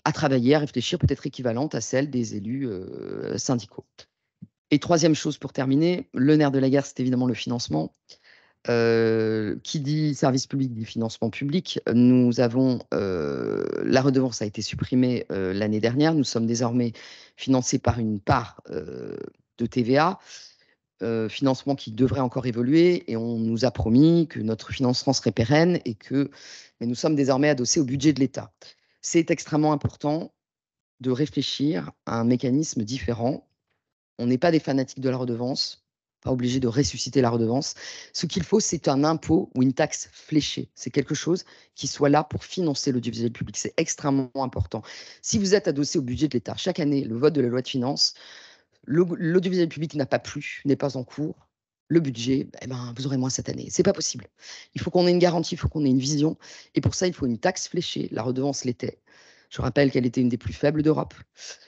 à travailler, à réfléchir, peut-être équivalente à celle des élus euh, syndicaux. Et troisième chose pour terminer, le nerf de la guerre, c'est évidemment le financement. Euh, qui dit service public dit financement public. Nous avons euh, la redevance a été supprimée euh, l'année dernière. Nous sommes désormais financés par une part euh, de T V A, euh, financement qui devrait encore évoluer. Et on nous a promis que notre financement serait pérenne et que, mais nous sommes désormais adossés au budget de l'État. C'est extrêmement important de réfléchir à un mécanisme différent. On n'est pas des fanatiques de la redevance. Pas obligé de ressusciter la redevance. Ce qu'il faut, c'est un impôt ou une taxe fléchée. C'est quelque chose qui soit là pour financer l'audiovisuel public. C'est extrêmement important. Si vous êtes adossé au budget de l'État, chaque année, le vote de la loi de finances, l'audiovisuel public n'a pas plu, n'est pas en cours. Le budget, eh ben, vous aurez moins cette année. C'est pas possible. Il faut qu'on ait une garantie, il faut qu'on ait une vision. Et pour ça, il faut une taxe fléchée. La redevance l'était. Je rappelle qu'elle était une des plus faibles d'Europe,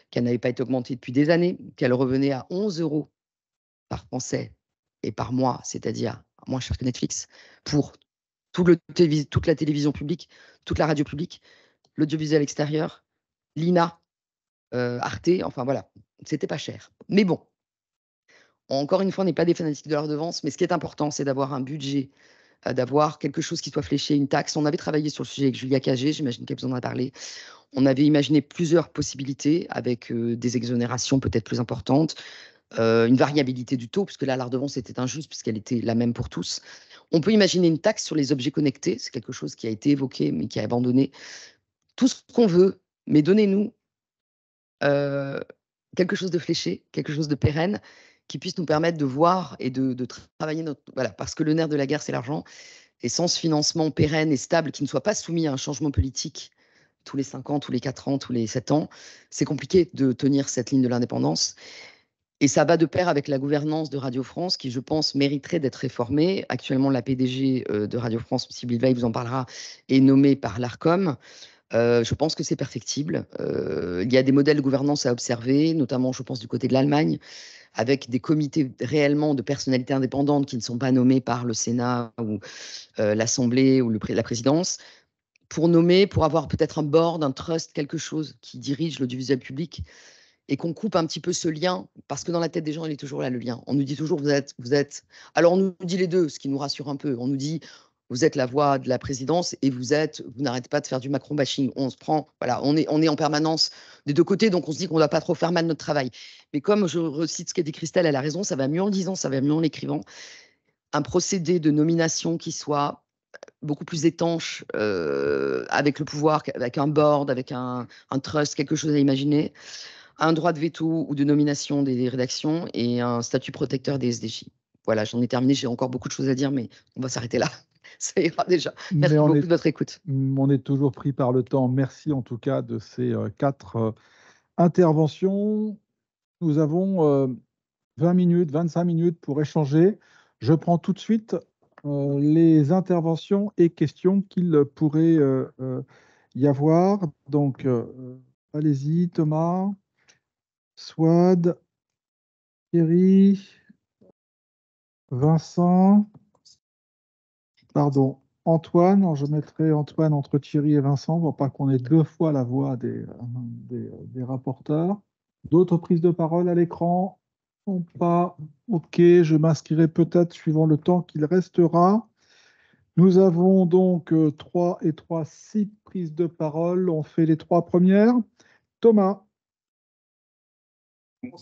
qu'elle n'avait pas été augmentée depuis des années, qu'elle revenait à onze euros par Français et par mois, c'est-à-dire moins cher que Netflix, pour tout le télévis- toute la télévision publique, toute la radio publique, l'audiovisuel extérieur, l'I N A, euh, Arte, enfin voilà, c'était pas cher. Mais bon, encore une fois, on n'est pas des fanatiques de la redevance, mais ce qui est important, c'est d'avoir un budget, euh, d'avoir quelque chose qui soit fléché, une taxe. On avait travaillé sur le sujet avec Julia Cagé, j'imagine qu'elle vous en a parlé. On avait imaginé plusieurs possibilités avec euh, des exonérations peut-être plus importantes, Euh, une variabilité du taux, puisque là, la redevance était injuste, puisqu'elle était la même pour tous. On peut imaginer une taxe sur les objets connectés, c'est quelque chose qui a été évoqué, mais qui a abandonné. Tout ce qu'on veut, mais donnez-nous euh, quelque chose de fléché, quelque chose de pérenne, qui puisse nous permettre de voir et de, de travailler notre... Voilà, parce que le nerf de la guerre, c'est l'argent. Et sans ce financement pérenne et stable, qui ne soit pas soumis à un changement politique tous les cinq ans, tous les quatre ans, tous les sept ans, c'est compliqué de tenir cette ligne de l'indépendance. Et ça va de pair avec la gouvernance de Radio France, qui, je pense, mériterait d'être réformée. Actuellement, la P D G de Radio France, Sibyle Veil vous en parlera, est nommée par l'ARCOM. Euh, je pense que c'est perfectible. Euh, il y a des modèles de gouvernance à observer, notamment, je pense, du côté de l'Allemagne, avec des comités réellement de personnalités indépendantes qui ne sont pas nommées par le Sénat ou euh, l'Assemblée ou le, la présidence, pour nommer, pour avoir peut-être un board, un trust, quelque chose qui dirige l'audiovisuel public, et qu'on coupe un petit peu ce lien, parce que dans la tête des gens, il est toujours là, le lien. On nous dit toujours, vous êtes... vous êtes. Alors, on nous dit les deux, ce qui nous rassure un peu. On nous dit, vous êtes la voix de la présidence, et vous êtes, vous n'arrêtez pas de faire du Macron-bashing. On se prend, voilà, on est, on est en permanence des deux côtés, donc on se dit qu'on ne doit pas trop faire mal notre travail. Mais comme je recite ce qu'a dit Christelle, elle a raison, ça va mieux en le disant, ça va mieux en l'écrivant. Un procédé de nomination qui soit beaucoup plus étanche, euh, avec le pouvoir, avec un board, avec un, un trust, quelque chose à imaginer. Un droit de veto ou de nomination des rédactions et un statut protecteur des S D J. Voilà, j'en ai terminé, j'ai encore beaucoup de choses à dire, mais on va s'arrêter là. Ça ira déjà. Merci beaucoup est, de votre écoute. On est toujours pris par le temps. Merci en tout cas de ces euh, quatre euh, interventions. Nous avons euh, vingt minutes, vingt-cinq minutes pour échanger. Je prends tout de suite euh, les interventions et questions qu'il pourrait euh, euh, y avoir. Donc, euh, allez-y, Thomas. Swad, Thierry, Vincent, pardon, Antoine, je mettrai Antoine entre Thierry et Vincent pour pas qu'on ait deux fois la voix des, des, des rapporteurs. D'autres prises de parole à l'écran? Pas. Ok, je m'inscrirai peut-être suivant le temps qu'il restera. Nous avons donc trois et trois, six prises de parole. On fait les trois premières. Thomas.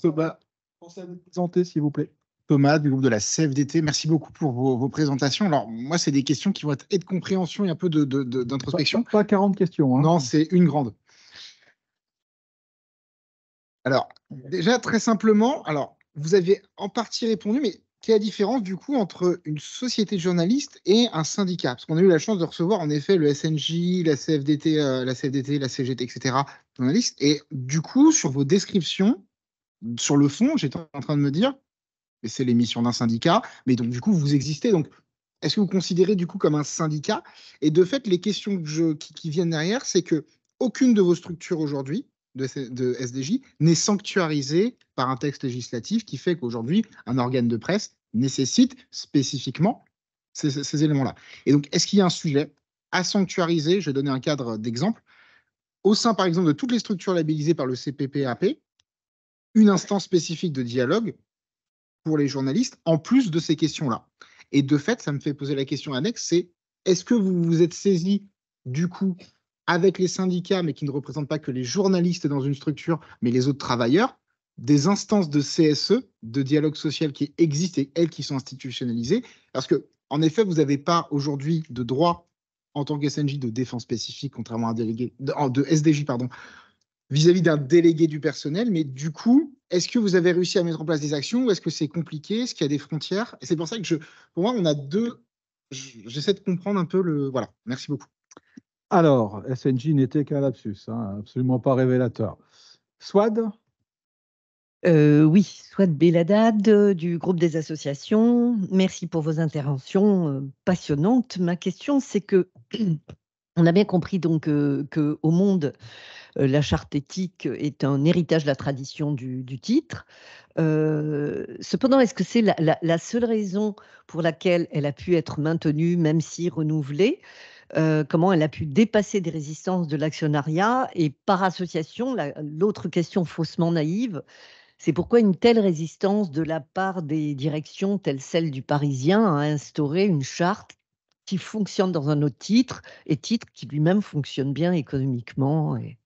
Thomas, pensez à vous présenter, s'il vous plaît. Thomas, du groupe de la C F D T, merci beaucoup pour vos, vos présentations. Alors, moi, c'est des questions qui vont être et de compréhension et un peu de, de, de, d'introspection. Pas, pas quarante questions. Hein. Non, c'est une grande. Alors, déjà, très simplement, alors, vous avez en partie répondu, mais quelle est la différence, du coup, entre une société de journalistes et un syndicat? Parce qu'on a eu la chance de recevoir, en effet, le S N J, la C F D T, euh, la C F D T, la C G T, et cetera, journalistes. Et du coup, sur vos descriptions, sur le fond, j'étais en train de me dire... c'est l'émission d'un syndicat, mais donc du coup vous existez, donc est-ce que vous considérez du coup comme un syndicat? Et de fait, les questions que je, qui, qui viennent derrière, c'est que aucune de vos structures aujourd'hui de, de S D J n'est sanctuarisée par un texte législatif qui fait qu'aujourd'hui un organe de presse nécessite spécifiquement ces, ces, ces éléments-là. Et donc est-ce qu'il y a un sujet à sanctuariser? Je vais donner un cadre d'exemple. Au sein par exemple de toutes les structures labellisées par le C P P A P, une instance spécifique de dialogue pour les journalistes, en plus de ces questions-là. Et de fait, ça me fait poser la question annexe, c'est est-ce que vous vous êtes saisi, du coup, avec les syndicats, mais qui ne représentent pas que les journalistes dans une structure, mais les autres travailleurs, des instances de C S E, de dialogue social qui existent et elles qui sont institutionnalisées? Parce que, en effet, vous n'avez pas aujourd'hui de droit, en tant qu'S N J, de défense spécifique, contrairement à un délégué, de S D J, pardon, vis-à-vis d'un délégué du personnel, mais du coup, est-ce que vous avez réussi à mettre en place des actions ou est-ce que c'est compliqué? Est-ce qu'il y a des frontières? Et c'est pour ça que, je, pour moi, on a deux... J'essaie de comprendre un peu le... Voilà, merci beaucoup. Alors, S N J n'était qu'un lapsus, hein, absolument pas révélateur. Swad? Euh, oui, Swad Beladad du groupe des associations. Merci pour vos interventions passionnantes. Ma question, c'est que... On a bien compris donc euh, qu'au Monde, euh, la charte éthique est un héritage de la tradition du, du titre. Euh, cependant, est-ce que c'est la, la, la seule raison pour laquelle elle a pu être maintenue, même si renouvelée? Euh, comment elle a pu dépasser des résistances de l'actionnariat? Et par association, la, l'autre question faussement naïve, c'est pourquoi une telle résistance de la part des directions telles celle du Parisien a instauré une charte qui fonctionne dans un autre titre, et titre qui lui-même fonctionne bien économiquement. Et...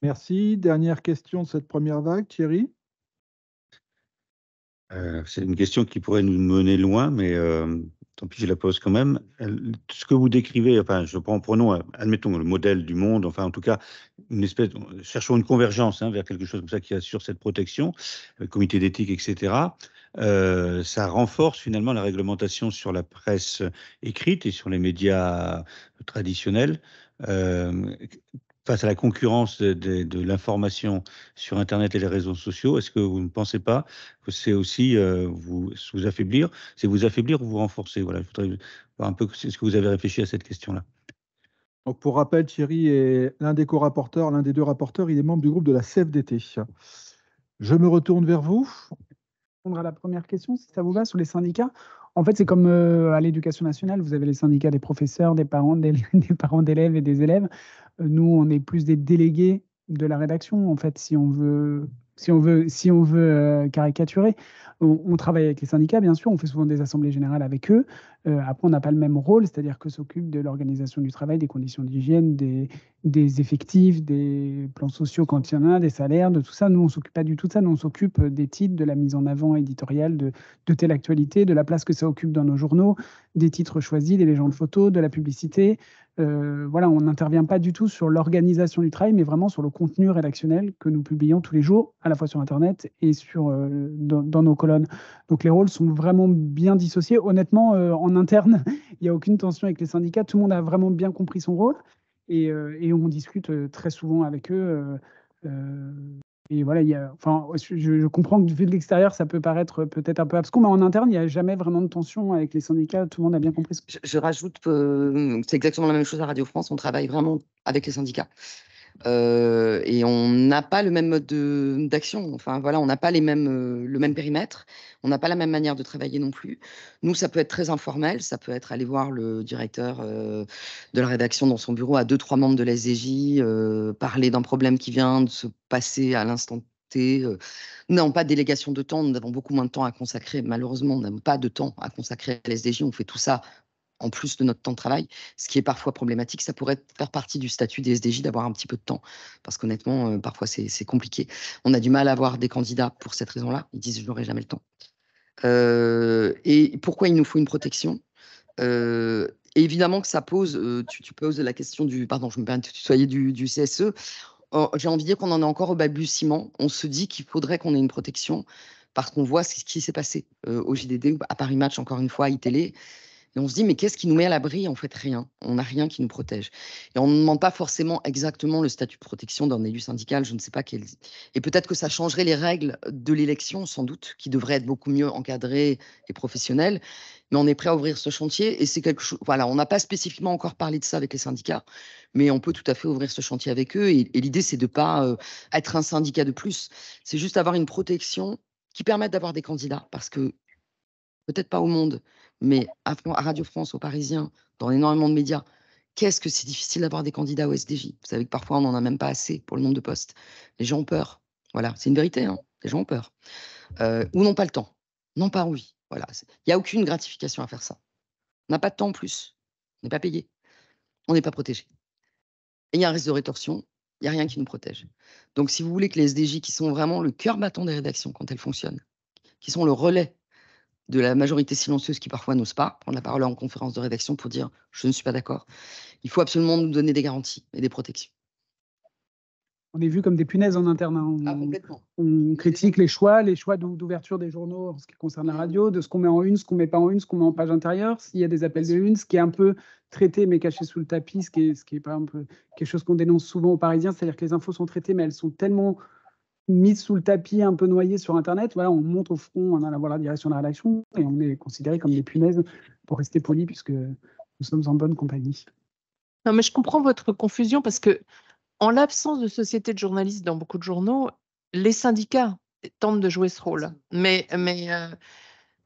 Merci. Dernière question de cette première vague, Thierry. Euh, c'est une question qui pourrait nous mener loin, mais euh, tant pis, je la pose quand même. Ce que vous décrivez, enfin, je prends, prenons, admettons, le modèle du Monde, enfin, en tout cas, une espèce, cherchons une convergence hein, vers quelque chose comme ça qui assure cette protection, le comité d'éthique, et cetera, Euh, ça renforce finalement la réglementation sur la presse écrite et sur les médias traditionnels. Euh, face à la concurrence de, de, de l'information sur Internet et les réseaux sociaux, est-ce que vous ne pensez pas que c'est aussi euh, vous, vous affaiblir, c'est vous affaiblir ou vous renforcer? Voilà, je voudrais voir un peu ce que vous avez réfléchi à cette question-là. Donc pour rappel, Thierry est l'un des co-rapporteurs, l'un des deux rapporteurs, il est membre du groupe de la C F D T. Je me retourne vers vous. À la première question, si ça vous va, sur les syndicats. En fait, c'est comme euh, à l'éducation nationale, vous avez les syndicats des professeurs, des parents, des, des parents d'élèves et des élèves. Euh, nous, on est plus des délégués de la rédaction, en fait, si on veut, si on veut, si on veut euh, caricaturer. On, on travaille avec les syndicats, bien sûr, on fait souvent des assemblées générales avec eux. Euh, après, on n'a pas le même rôle, c'est-à-dire que s'occupe de l'organisation du travail, des conditions d'hygiène, des, des effectifs, des plans sociaux quand il y en a, des salaires, de tout ça. Nous, on ne s'occupe pas du tout de ça. Nous, on s'occupe des titres, de la mise en avant éditoriale de, de telle actualité, de la place que ça occupe dans nos journaux, des titres choisis, des légendes photos, de la publicité. Euh, voilà, on n'intervient pas du tout sur l'organisation du travail, mais vraiment sur le contenu rédactionnel que nous publions tous les jours, à la fois sur Internet et sur, euh, dans, dans nos colonnes. Donc, les rôles sont vraiment bien dissociés. Honnêtement, euh, en interne, il n'y a aucune tension avec les syndicats. Tout le monde a vraiment bien compris son rôle et, euh, et on discute très souvent avec eux. Euh, et voilà, il y a, enfin, je, je comprends que vu de l'extérieur, ça peut paraître peut-être un peu abscons, mais en interne, il n'y a jamais vraiment de tension avec les syndicats. Tout le monde a bien compris. Ce que... je, je rajoute que c'est exactement la même chose à Radio France. On travaille vraiment avec les syndicats. Euh, et on n'a pas le même mode de, d'action. Enfin voilà, on n'a pas les mêmes, euh, le même périmètre, on n'a pas la même manière de travailler non plus. Nous, ça peut être très informel, ça peut être aller voir le directeur euh, de la rédaction dans son bureau à deux, trois membres de la S D J, euh, parler d'un problème qui vient de se passer à l'instant T. Euh, non, pas de délégation de temps, nous avons beaucoup moins de temps à consacrer. Malheureusement, on n'a pas de temps à consacrer à la S D J, on fait tout ça en plus de notre temps de travail, ce qui est parfois problématique. Ça pourrait faire partie du statut des S D J d'avoir un petit peu de temps, parce qu'honnêtement, euh, parfois, c'est, c'est compliqué. On a du mal à avoir des candidats pour cette raison-là. Ils disent « je n'aurai jamais le temps ». Euh, et pourquoi il nous faut une protection ? Euh, évidemment que ça pose, euh, tu, tu poses la question du, pardon, je me permets de tutoyer du, du C S E. Or, j'ai envie de dire qu'on en est encore au balbutiement. On se dit qu'il faudrait qu'on ait une protection parce qu'on voit ce qui s'est passé euh, au J D D, à Paris Match, encore une fois, à iTélé. Et on se dit, mais qu'est-ce qui nous met à l'abri ? En fait, rien. On n'a rien qui nous protège. Et on ne demande pas forcément exactement le statut de protection d'un élu syndical, je ne sais pas quel. Et peut-être que ça changerait les règles de l'élection, sans doute, qui devraient être beaucoup mieux encadrées et professionnelles. Mais on est prêt à ouvrir ce chantier. Et c'est quelque chose. Voilà, on n'a pas spécifiquement encore parlé de ça avec les syndicats, mais on peut tout à fait ouvrir ce chantier avec eux. Et, et l'idée, c'est de ne pas euh, être un syndicat de plus. C'est juste avoir une protection qui permette d'avoir des candidats, parce que peut-être pas au Monde, mais à Radio France, au Parisien, dans énormément de médias, qu'est-ce que c'est difficile d'avoir des candidats au S D J ? Vous savez que parfois, on n'en a même pas assez pour le nombre de postes. Les gens ont peur. Voilà, c'est une vérité, hein. Les gens ont peur. Euh, ou n'ont pas le temps. N'ont pas envie. Voilà. Il n'y a aucune gratification à faire ça. On n'a pas de temps en plus. On n'est pas payé. On n'est pas protégé. Et il y a un risque de rétorsion. Il n'y a rien qui nous protège. Donc, si vous voulez que les S D J, qui sont vraiment le cœur battant des rédactions quand elles fonctionnent, qui sont le relais de la majorité silencieuse qui parfois n'ose pas prendre la parole en conférence de rédaction pour dire « je ne suis pas d'accord ». Il faut absolument nous donner des garanties et des protections. On est vu comme des punaises en interne. On, ah, complètement. On critique les choix, les choix d'ouverture des journaux en ce qui concerne la radio, de ce qu'on met en une, ce qu'on ne met pas en une, ce qu'on met en page intérieure, s'il y a des appels de une, ce qui est un peu traité mais caché sous le tapis, ce qui est, ce qui est par exemple quelque chose qu'on dénonce souvent aux Parisiens, c'est-à-dire que les infos sont traitées mais elles sont tellement mise sous le tapis, un peu noyée sur Internet. Voilà, on monte au front, on a la direction de la rédaction et on est considéré comme des punaises pour rester poli, puisque nous sommes en bonne compagnie. Non, mais je comprends votre confusion parce que, en l'absence de sociétés de journalistes dans beaucoup de journaux, les syndicats tentent de jouer ce rôle. Mais, mais, euh,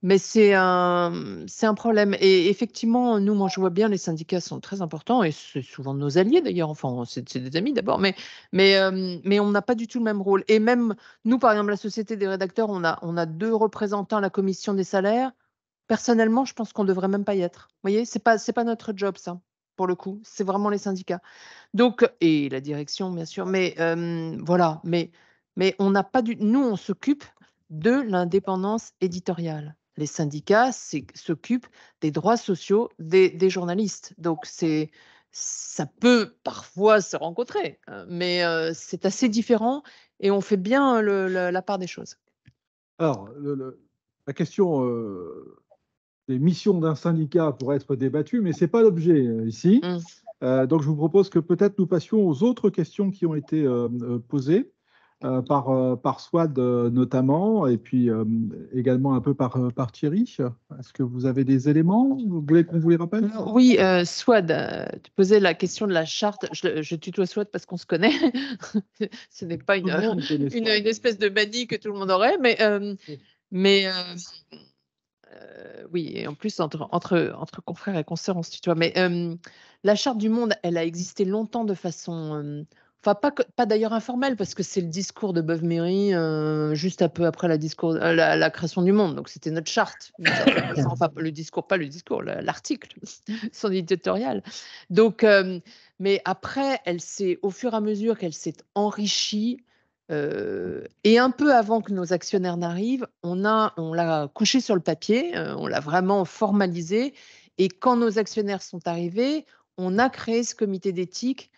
mais c'est un, c'est un problème. Et effectivement, nous, moi, je vois bien, les syndicats sont très importants et c'est souvent nos alliés d'ailleurs. Enfin, c'est, c'est des amis d'abord, mais, mais, euh, mais on n'a pas du tout le même rôle. Et même nous, par exemple, la Société des rédacteurs, on a, on a deux représentants à la commission des salaires. Personnellement, je pense qu'on ne devrait même pas y être. Vous voyez, c'est pas, c'est pas notre job, ça, pour le coup. C'est vraiment les syndicats. Donc, et la direction, bien sûr. Mais euh, voilà, mais, mais on n'a pas du... Nous, on s'occupe de l'indépendance éditoriale. Les syndicats s'occupent des droits sociaux des, des journalistes. Donc, c'est, ça peut parfois se rencontrer, mais euh, c'est assez différent et on fait bien le, le, la part des choses. Alors, le, le, la question euh, des missions d'un syndicat pourrait être débattue, mais ce n'est pas l'objet euh, ici. Mmh. Euh, donc, je vous propose que peut-être nous passions aux autres questions qui ont été euh, posées. Euh, par, euh, par Swad euh, notamment, et puis euh, également un peu par, euh, par Thierry. Est-ce que vous avez des éléments ? Vous voulez qu'on vous les rappelle ? Oui, euh, Swad, euh, tu posais la question de la charte. Je, je tutoie Swad parce qu'on se connaît. Ce n'est pas une, euh, une, une espèce de badie que tout le monde aurait, mais, euh, mais euh, euh, oui, et en plus, entre, entre, entre confrères et consoeurs, on se tutoie. Mais euh, la charte du Monde, elle a existé longtemps de façon... Euh, Enfin, pas, pas d'ailleurs informel, parce que c'est le discours de Beuve-Méry euh, juste un peu après la, discours, euh, la, la création du Monde. Donc, c'était notre charte. Enfin, le discours, pas le discours, l'article, son éditorial. Donc, euh, mais après, elle s'est, au fur et à mesure qu'elle s'est enrichie, euh, et un peu avant que nos actionnaires n'arrivent, on, a, on l'a couchée sur le papier, euh, on l'a vraiment formalisée. Et quand nos actionnaires sont arrivés, on a créé ce comité d'éthique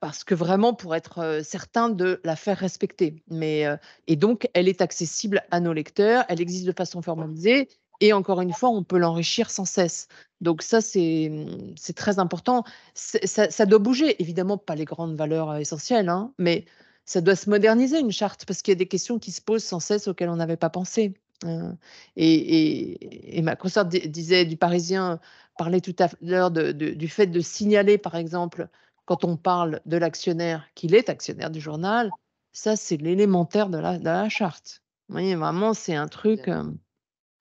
parce que vraiment pour être certain de la faire respecter. Mais, euh, et donc, elle est accessible à nos lecteurs, elle existe de façon formalisée, et encore une fois, on peut l'enrichir sans cesse. Donc ça, c'est, c'est très important. C'est, ça, ça doit bouger, évidemment, pas les grandes valeurs essentielles, hein, mais ça doit se moderniser, une charte, parce qu'il y a des questions qui se posent sans cesse auxquelles on n'avait pas pensé. Euh, et, et, et ma consoeur d- disait, du Parisien, parlait tout à l'heure de, de, du fait de signaler, par exemple, quand on parle de l'actionnaire, qu'il est actionnaire du journal, ça, c'est l'élémentaire de la, de la charte. Vous voyez, vraiment, c'est un truc... Euh,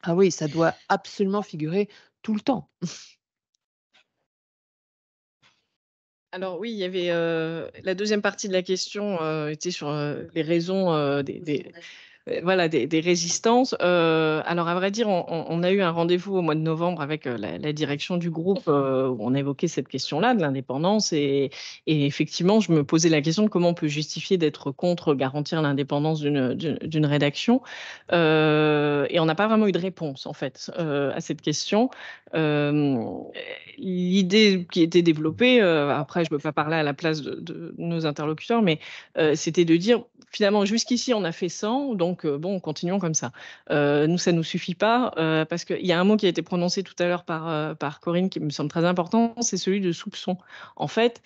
ah oui, ça doit absolument figurer tout le temps. Alors oui, il y avait... Euh, la deuxième partie de la question euh, était sur euh, les raisons euh, des, des, voilà, des, des résistances. Euh, alors, à vrai dire, on, on a eu un rendez-vous au mois de novembre avec la, la direction du groupe euh, où on évoquait cette question-là de l'indépendance. Et, et effectivement, je me posais la question de comment on peut justifier d'être contre garantir l'indépendance d'une, d'une, d'une rédaction. Euh, et on n'a pas vraiment eu de réponse, en fait, euh, à cette question. Euh, l'idée qui était développée, euh, après, je ne peux pas parler à la place de, de nos interlocuteurs, mais euh, c'était de dire, finalement, jusqu'ici, on a fait cent, donc euh, bon, continuons comme ça. Euh, nous, ça ne nous suffit pas, euh, parce qu'il y a un mot qui a été prononcé tout à l'heure par, euh, par Corinne qui me semble très important, c'est celui de soupçon. En fait,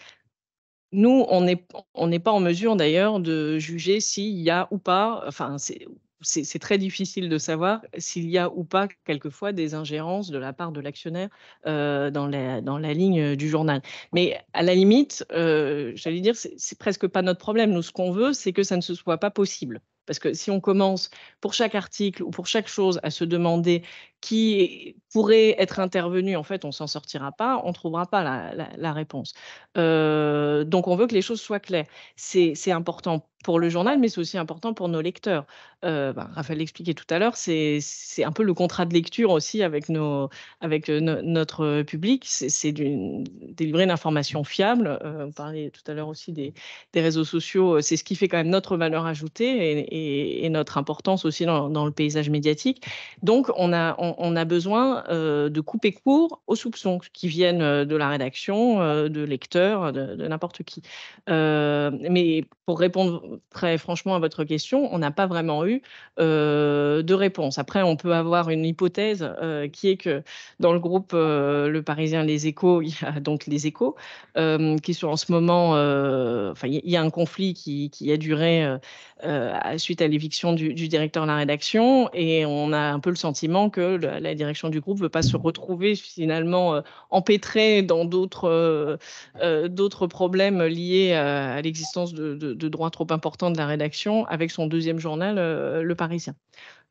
nous, on n'est on n'est pas en mesure, d'ailleurs, de juger s'il y a ou pas, enfin, c'est... C'est, c'est très difficile de savoir s'il y a ou pas quelquefois des ingérences de la part de l'actionnaire euh, dans, la, dans la ligne du journal. Mais à la limite, euh, j'allais dire, c'est, c'est presque pas notre problème. Nous, ce qu'on veut, c'est que ça ne se soit pas possible. Parce que si on commence pour chaque article ou pour chaque chose à se demander qui pourrait être intervenu, en fait, on ne s'en sortira pas, on ne trouvera pas la, la, la réponse. Euh, donc, on veut que les choses soient claires. C'est, c'est important pour le journal, mais c'est aussi important pour nos lecteurs. Euh, ben, Raphaëlle l'expliquait tout à l'heure, c'est, c'est un peu le contrat de lecture aussi avec, nos, avec no, notre public. C'est, c'est d'une, délivrer une information fiable. Euh, on parlait tout à l'heure aussi des, des réseaux sociaux. C'est ce qui fait quand même notre valeur ajoutée et, et et notre importance aussi dans, dans le paysage médiatique. Donc, on a, on, on a besoin euh, de couper court aux soupçons qui viennent de la rédaction, euh, de lecteurs, de, de n'importe qui. Euh, mais pour répondre très franchement à votre question, on n'a pas vraiment eu euh, de réponse. Après, on peut avoir une hypothèse euh, qui est que dans le groupe euh, Le Parisien, Les Échos, il y a donc Les Échos euh, qui sont en ce moment... Euh, enfin, il y a un conflit qui, qui a duré... Euh, euh, suite à l'éviction du, du directeur de la rédaction, et on a un peu le sentiment que le, la direction du groupe ne veut pas se retrouver finalement euh, empêtrée dans d'autres, euh, d'autres problèmes liés à, à l'existence de, de, de droits trop importants de la rédaction avec son deuxième journal, euh, Le Parisien.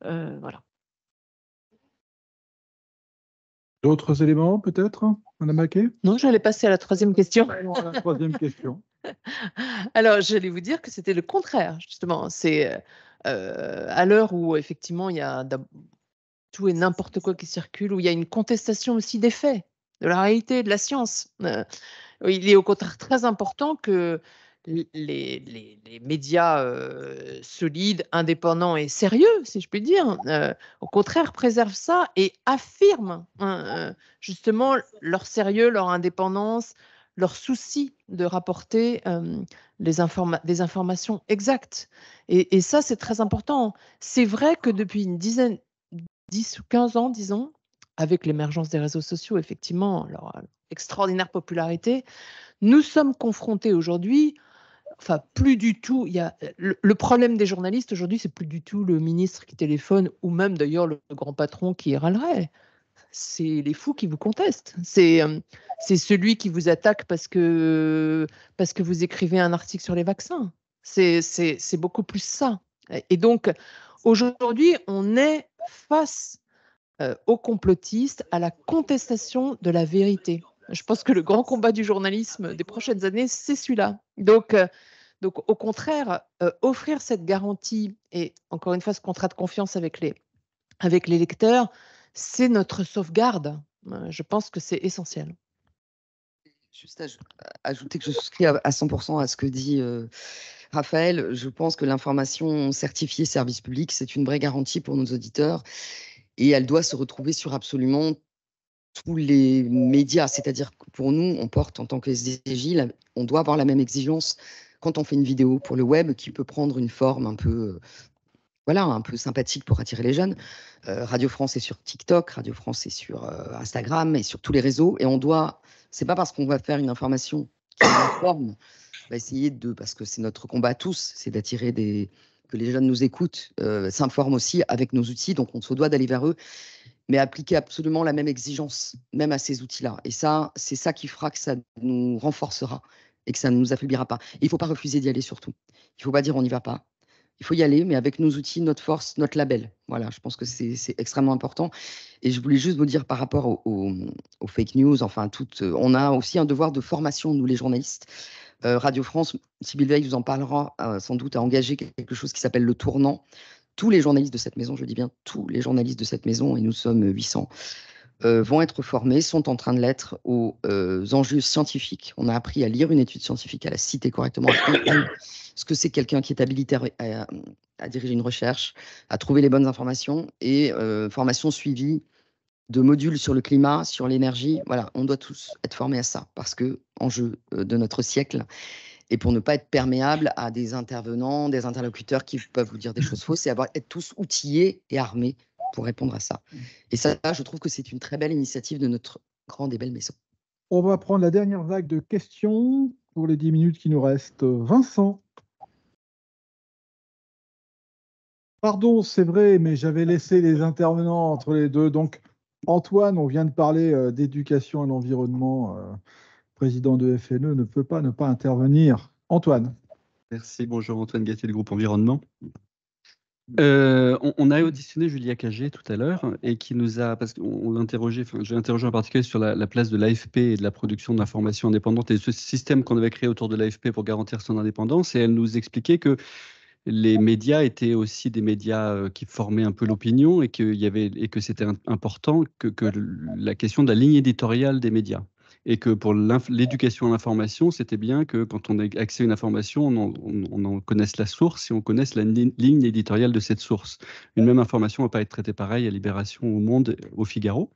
Euh, voilà. D'autres éléments peut-être, Madame Bacqué ? Non, j'allais passer à la troisième question. Allons à la troisième question. Alors, j'allais vous dire que c'était le contraire, justement. C'est euh, à l'heure où, effectivement, il y a tout et n'importe quoi qui circule, où il y a une contestation aussi des faits, de la réalité, de la science. Euh, il est au contraire très important que les, les, les médias euh, solides, indépendants et sérieux, si je puis dire, euh, au contraire, préservent ça et affirment hein, euh, justement leur sérieux, leur indépendance, leur souci de rapporter euh, les informa- des informations exactes. Et, et ça, c'est très important. C'est vrai que depuis une dizaine, dix ou quinze ans, disons, avec l'émergence des réseaux sociaux, effectivement, leur extraordinaire popularité, nous sommes confrontés aujourd'hui, enfin, plus du tout, il y a, le, le problème des journalistes aujourd'hui, c'est plus du tout le ministre qui téléphone ou même d'ailleurs le, le grand patron qui râlerait. C'est les fous qui vous contestent. C'est, c'est celui qui vous attaque parce que, parce que vous écrivez un article sur les vaccins. C'est, c'est, c'est beaucoup plus ça. Et donc, aujourd'hui, on est face euh, aux complotistes, à la contestation de la vérité. Je pense que le grand combat du journalisme des prochaines années, c'est celui-là. Donc, euh, donc au contraire, euh, offrir cette garantie et, encore une fois, ce contrat de confiance avec les, avec les lecteurs, c'est notre sauvegarde. Je pense que c'est essentiel. Juste ajouter que je souscris à cent pour cent à ce que dit euh, Raphaëlle. Je pense que l'information certifiée service public, c'est une vraie garantie pour nos auditeurs et elle doit se retrouver sur absolument tous les médias. C'est-à-dire que pour nous, on porte en tant que S D J, on doit avoir la même exigence quand on fait une vidéo pour le web qui peut prendre une forme un peu... Voilà, un peu sympathique pour attirer les jeunes. Euh, Radio France est sur TikTok, Radio France est sur euh, Instagram et sur tous les réseaux. Et on doit, c'est pas parce qu'on va faire une information qui informe, on va essayer de, parce que c'est notre combat à tous, c'est d'attirer des, que les jeunes nous écoutent, euh, s'informent aussi avec nos outils. Donc on se doit d'aller vers eux, mais appliquer absolument la même exigence, même à ces outils-là. Et ça, c'est ça qui fera que ça nous renforcera et que ça ne nous affaiblira pas. Et il ne faut pas refuser d'y aller surtout. Il ne faut pas dire on n'y va pas. Il faut y aller, mais avec nos outils, notre force, notre label. Voilà, je pense que c'est, c'est extrêmement important. Et je voulais juste vous dire par rapport aux au, au fake news, enfin, tout, on a aussi un devoir de formation, nous les journalistes. Euh, Radio France, Sibyle Veil vous en parlera euh, sans doute, à engager quelque chose qui s'appelle le tournant tous les journalistes de cette maison, je dis bien tous les journalistes de cette maison, et nous sommes huit cents, euh, vont être formés, sont en train de l'être aux euh, enjeux scientifiques. On a appris à lire une étude scientifique, à la citer correctement, à comprendre ce que c'est quelqu'un qui est habilité à, à, à diriger une recherche, à trouver les bonnes informations, et euh, formation suivie de modules sur le climat, sur l'énergie. Voilà, on doit tous être formés à ça, parce que enjeu de notre siècle, et pour ne pas être perméable à des intervenants, des interlocuteurs qui peuvent vous dire des choses fausses, et avoir, être tous outillés et armés pour répondre à ça. Et ça, je trouve que c'est une très belle initiative de notre grande et belle maison. On va prendre la dernière vague de questions pour les dix minutes qui nous restent. Vincent. Pardon, c'est vrai, mais j'avais laissé les intervenants entre les deux. Donc, Antoine, on vient de parler euh, d'éducation à l'environnement. Euh, président de F N E ne peut pas ne pas intervenir. Antoine. Merci. Bonjour, Antoine Gattier du groupe Environnement. Euh, on, on a auditionné Julia Cagé tout à l'heure, et qui nous a, parce qu'on l'interrogeait, enfin, j'ai interrogé en particulier sur la, la place de l'A F P et de la production d'informations indépendantes et ce système qu'on avait créé autour de l'A F P pour garantir son indépendance. Et elle nous expliquait que les médias étaient aussi des médias qui formaient un peu l'opinion, et, qu'il y avait, et que c'était important que, que la question de la ligne éditoriale des médias. Et que pour l'éducation à l'information, c'était bien que quand on a accès à une information, on en, on, on en connaisse la source et on connaisse la ligne éditoriale de cette source. Une même information ne va pas être traitée pareil à Libération, au Monde, au Figaro.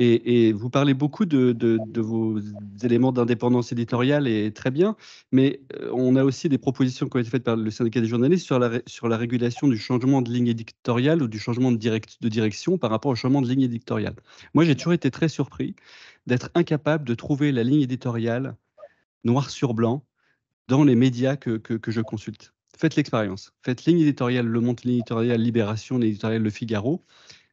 Et, et vous parlez beaucoup de, de, de vos éléments d'indépendance éditoriale, et très bien, mais on a aussi des propositions qui ont été faites par le syndicat des journalistes sur la, sur la régulation du changement de ligne éditoriale ou du changement de, direct, de direction par rapport au changement de ligne éditoriale. Moi, j'ai toujours été très surpris d'être incapable de trouver la ligne éditoriale noir sur blanc dans les médias que, que, que je consulte. Faites l'expérience. Faites ligne éditoriale Le Monde, ligne éditoriale Libération, ligne éditoriale Le Figaro.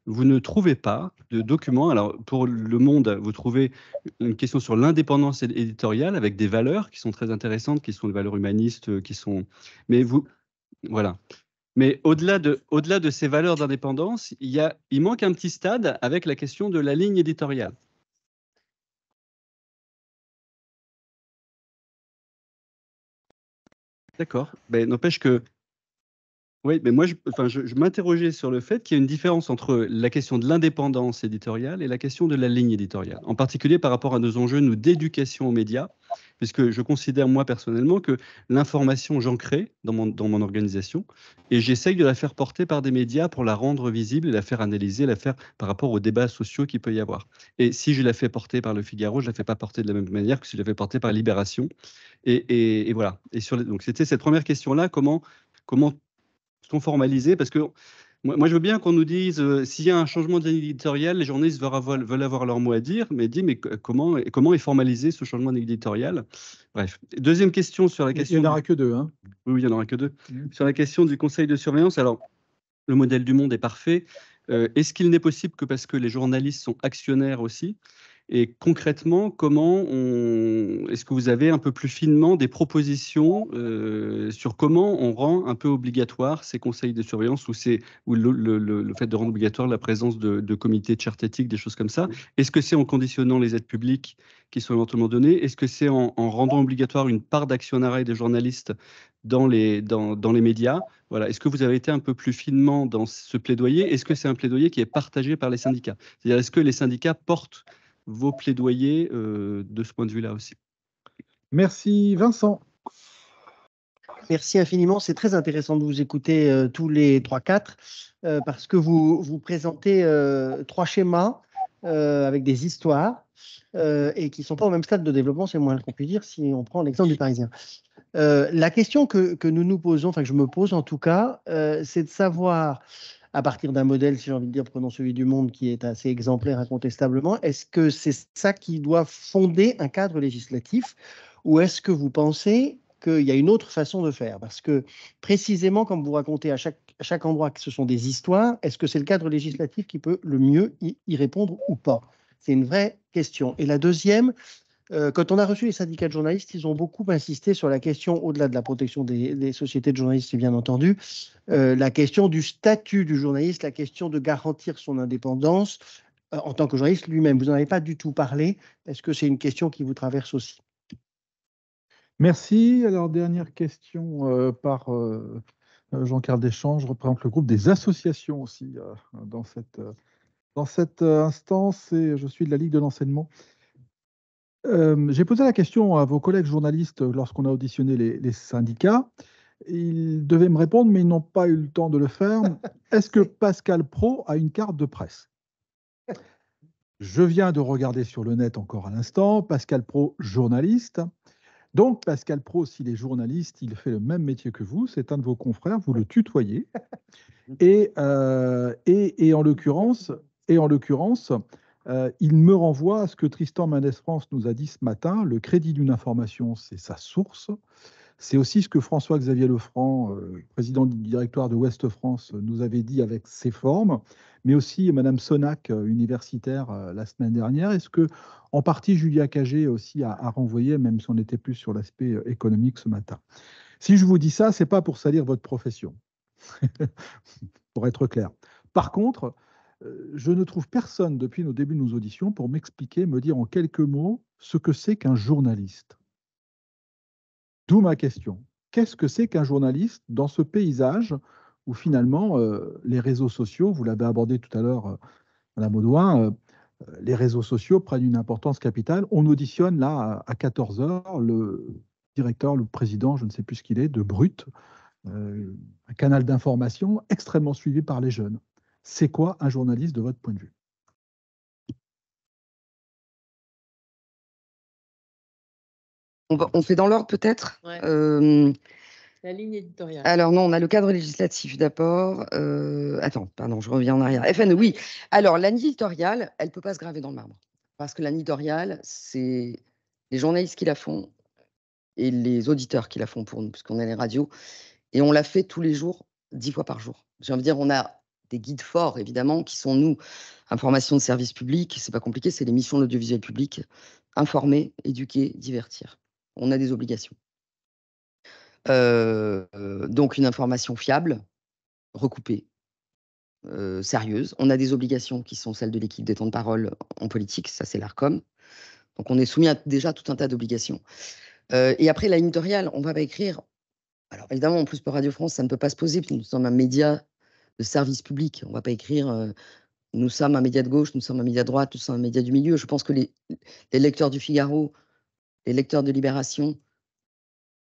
Vous ne trouvez pas de documents. Alors, pour Le Monde, vous trouvez une question sur l'indépendance éditoriale avec des valeurs qui sont très intéressantes, qui sont des valeurs humanistes, qui sont... Mais vous... Voilà. Mais au-delà de, au-delà de ces valeurs d'indépendance, il y a, il manque un petit stade avec la question de la ligne éditoriale. D'accord. Ben, n'empêche que... Oui, mais moi, je, enfin, je, je m'interrogeais sur le fait qu'il y a une différence entre la question de l'indépendance éditoriale et la question de la ligne éditoriale, en particulier par rapport à nos enjeux, nous, d'éducation aux médias, puisque je considère, moi, personnellement, que l'information, j'en crée dans mon, dans mon organisation, et j'essaye de la faire porter par des médias pour la rendre visible, et la faire analyser, la faire par rapport aux débats sociaux qu'il peut y avoir. Et si je la fais porter par Le Figaro, je ne la fais pas porter de la même manière que si je la fais porter par Libération. Et, et, et voilà. Et sur les, donc, c'était cette première question-là, comment... comment sont formalisés, parce que moi, moi je veux bien qu'on nous dise euh, s'il y a un changement de ligne éditoriale, les journalistes veulent avoir, veulent avoir leur mot à dire, mais dis mais comment, comment est formalisé ce changement de ligne éditoriale? Bref. Deuxième question sur la question... Il n'y en aura que deux. Hein. Oui, oui, il n'y en aura que deux. Mmh. Sur la question du conseil de surveillance, alors le modèle du Monde est parfait. Euh, est-ce qu'il n'est possible que parce que les journalistes sont actionnaires aussi? Et concrètement, comment on... est-ce que vous avez un peu plus finement des propositions euh, sur comment on rend un peu obligatoire ces conseils de surveillance, ou le, le, le fait de rendre obligatoire la présence de, de comités de charte éthique, des choses comme ça? Est-ce que c'est en conditionnant les aides publiques qui sont éventuellement données? Est-ce que c'est en, en rendant obligatoire une part d'actionnariat des journalistes dans les, dans, dans les médias? Voilà. Est-ce que vous avez été un peu plus finement dans ce plaidoyer? Est-ce que c'est un plaidoyer qui est partagé par les syndicats? C'est-à-dire, est-ce que les syndicats portent vos plaidoyers euh, de ce point de vue-là aussi? Merci Vincent. Merci infiniment, c'est très intéressant de vous écouter euh, tous les trois quatre euh, parce que vous, vous présentez euh, trois schémas euh, avec des histoires euh, et qui ne sont pas au même stade de développement, c'est moins qu'on peut dire si on prend l'exemple du Parisien. Euh, la question que, que nous nous posons, enfin que je me pose en tout cas, euh, c'est de savoir... à partir d'un modèle, si j'ai envie de dire, prenons celui du Monde qui est assez exemplaire incontestablement, est-ce que c'est ça qui doit fonder un cadre législatif, ou est-ce que vous pensez qu'il y a une autre façon de faire? Parce que précisément, comme vous racontez à chaque, à chaque endroit que ce sont des histoires, est-ce que c'est le cadre législatif qui peut le mieux y, y répondre ou pas? C'est une vraie question. Et la deuxième... Quand on a reçu les syndicats de journalistes, ils ont beaucoup insisté sur la question, au-delà de la protection des, des sociétés de journalistes, c'est bien entendu, euh, la question du statut du journaliste, la question de garantir son indépendance euh, en tant que journaliste lui-même. Vous n'en avez pas du tout parlé, parce que c'est une question qui vous traverse aussi. Merci. Alors, dernière question euh, par euh, Jean-Carl Deschange représente le groupe des associations aussi euh, dans cette, euh, dans cette instance, et je suis de la Ligue de l'enseignement. Euh, j'ai posé la question à vos collègues journalistes lorsqu'on a auditionné les, les syndicats. Ils devaient me répondre, mais ils n'ont pas eu le temps de le faire. Est-ce que Pascal Pro a une carte de presse? Je viens de regarder sur le net encore à l'instant. Pascal Pro, journaliste. Donc, Pascal Pro, s'il est journaliste, il fait le même métier que vous. C'est un de vos confrères, vous le tutoyez. Et, euh, et, et en l'occurrence, et en l'occurrence euh, il me renvoie à ce que Tristan Mendès-France nous a dit ce matin. Le crédit d'une information, c'est sa source. C'est aussi ce que François-Xavier Lefranc, euh, président du directoire de Ouest-France, nous avait dit avec ses formes, mais aussi Madame Sonac, euh, universitaire, euh, la semaine dernière. Est-ce que, en partie, Julia Cagé aussi a, a renvoyé, même si on était plus sur l'aspect économique ce matin. Si je vous dis ça, ce n'est pas pour salir votre profession, pour être clair. Par contre, euh, je ne trouve personne depuis nos débuts de nos auditions pour m'expliquer, me dire en quelques mots ce que c'est qu'un journaliste. D'où ma question. Qu'est-ce que c'est qu'un journaliste dans ce paysage où finalement euh, les réseaux sociaux, vous l'avez abordé tout à l'heure, euh, Madame Audouin, euh, les réseaux sociaux prennent une importance capitale. On auditionne là à quatorze heures le directeur, le président, je ne sais plus ce qu'il est, de Brut, euh, un canal d'information extrêmement suivi par les jeunes. C'est quoi un journaliste de votre point de vue ? On fait dans l'ordre peut-être ouais. euh, La ligne éditoriale. Alors non, on a le cadre législatif d'abord. Euh, attends, pardon, je reviens en arrière. F N, oui. Alors, la ligne éditoriale, elle ne peut pas se graver dans le marbre. Parce que la ligne éditoriale, c'est les journalistes qui la font et les auditeurs qui la font pour nous, puisqu'on est les radios. Et on la fait tous les jours, dix fois par jour. J'ai envie de dire, on a des guides forts, évidemment, qui sont nous. Information de service public, c'est pas compliqué, c'est les missions de l'audiovisuel public. Informer, éduquer, divertir. On a des obligations. Euh, donc, une information fiable, recoupée, euh, sérieuse. On a des obligations qui sont celles de l'équipe des temps de parole en politique. Ça, c'est l'ARCOM. Donc, on est soumis à déjà tout un tas d'obligations. Euh, et après, la ligne éditoriale, on va pas écrire. Alors, évidemment, en plus, pour Radio France, ça ne peut pas se poser, puisque nous sommes un média de service public. On ne va pas écrire euh, « Nous sommes un média de gauche, nous sommes un média de droite, nous sommes un média du milieu ». Je pense que les, les lecteurs du Figaro... Les lecteurs de Libération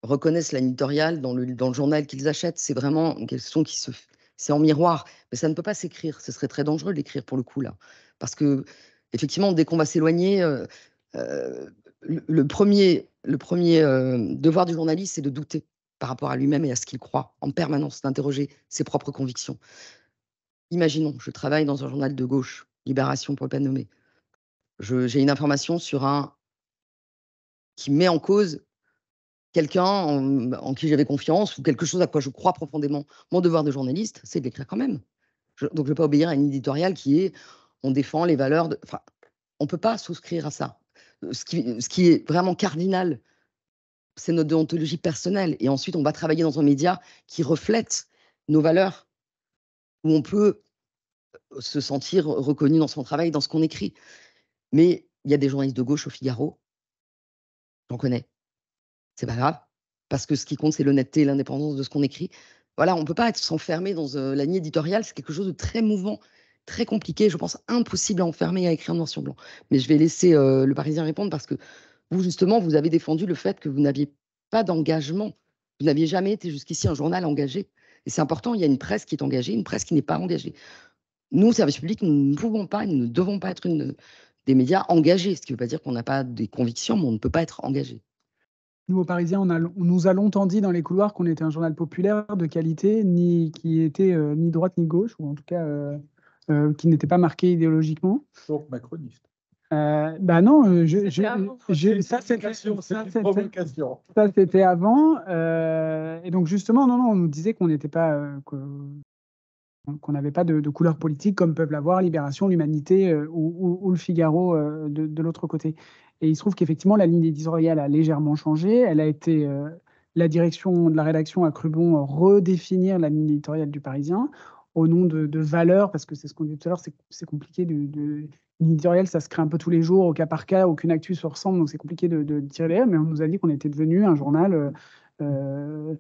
reconnaissent la ligne éditoriale dans le, dans le journal qu'ils achètent. C'est vraiment une question qui se... C'est en miroir. Mais ça ne peut pas s'écrire. Ce serait très dangereux d'écrire pour le coup, là. Parce que, effectivement, dès qu'on va s'éloigner, euh, euh, le, le premier, le premier euh, devoir du journaliste, c'est de douter par rapport à lui-même et à ce qu'il croit, en permanence, d'interroger ses propres convictions. Imaginons, je travaille dans un journal de gauche, Libération pour le pas nommer. J'ai une information sur un... qui met en cause quelqu'un en, en qui j'avais confiance ou quelque chose à quoi je crois profondément. Mon devoir de journaliste, c'est de l'écrire quand même. Je, donc, je ne vais pas obéir à une éditoriale qui est « on défend les valeurs de... » Enfin, on ne peut pas souscrire à ça. Ce qui, ce qui est vraiment cardinal, c'est notre déontologie personnelle. Et ensuite, on va travailler dans un média qui reflète nos valeurs, où on peut se sentir reconnu dans son travail, dans ce qu'on écrit. Mais il y a des journalistes de gauche au Figaro, j'en connais. C'est pas grave, parce que ce qui compte, c'est l'honnêteté et l'indépendance de ce qu'on écrit. Voilà, on ne peut pas s'enfermer dans euh, la ligne éditoriale, c'est quelque chose de très mouvant, très compliqué, je pense impossible à enfermer et à écrire en noir sur blanc. Mais je vais laisser euh, le Parisien répondre, parce que vous, justement, vous avez défendu le fait que vous n'aviez pas d'engagement. Vous n'aviez jamais été jusqu'ici un journal engagé. Et c'est important, il y a une presse qui est engagée, une presse qui n'est pas engagée. Nous, service public, nous ne pouvons pas, nous ne devons pas être une... des médias engagés, ce qui ne veut pas dire qu'on n'a pas des convictions, mais on ne peut pas être engagé. Nous, au Parisien, on, a, on nous a longtemps dit dans les couloirs qu'on était un journal populaire de qualité, ni, qui était euh, ni droite ni gauche, ou en tout cas euh, euh, qui n'était pas marqué idéologiquement. Donc macroniste. Euh, bah non, je, je, je, ça c'était ça c'était avant, euh, et donc justement non non, on nous disait qu'on n'était pas euh, que, qu'on n'avait pas de, de couleur politique comme peuvent l'avoir Libération, L'Humanité euh, ou, ou, ou Le Figaro euh, de, de l'autre côté. Et il se trouve qu'effectivement, la ligne éditoriale a légèrement changé. Elle a été, euh, la direction de la rédaction a cru bon redéfinir la ligne éditoriale du Parisien au nom de, de valeurs, parce que c'est ce qu'on disait tout à l'heure, c'est compliqué. De, de, ligne éditoriale, ça se crée un peu tous les jours, au cas par cas, aucune actu se ressemble, donc c'est compliqué de, de tirer les. Mais on nous a dit qu'on était devenu un journal... Euh, euh,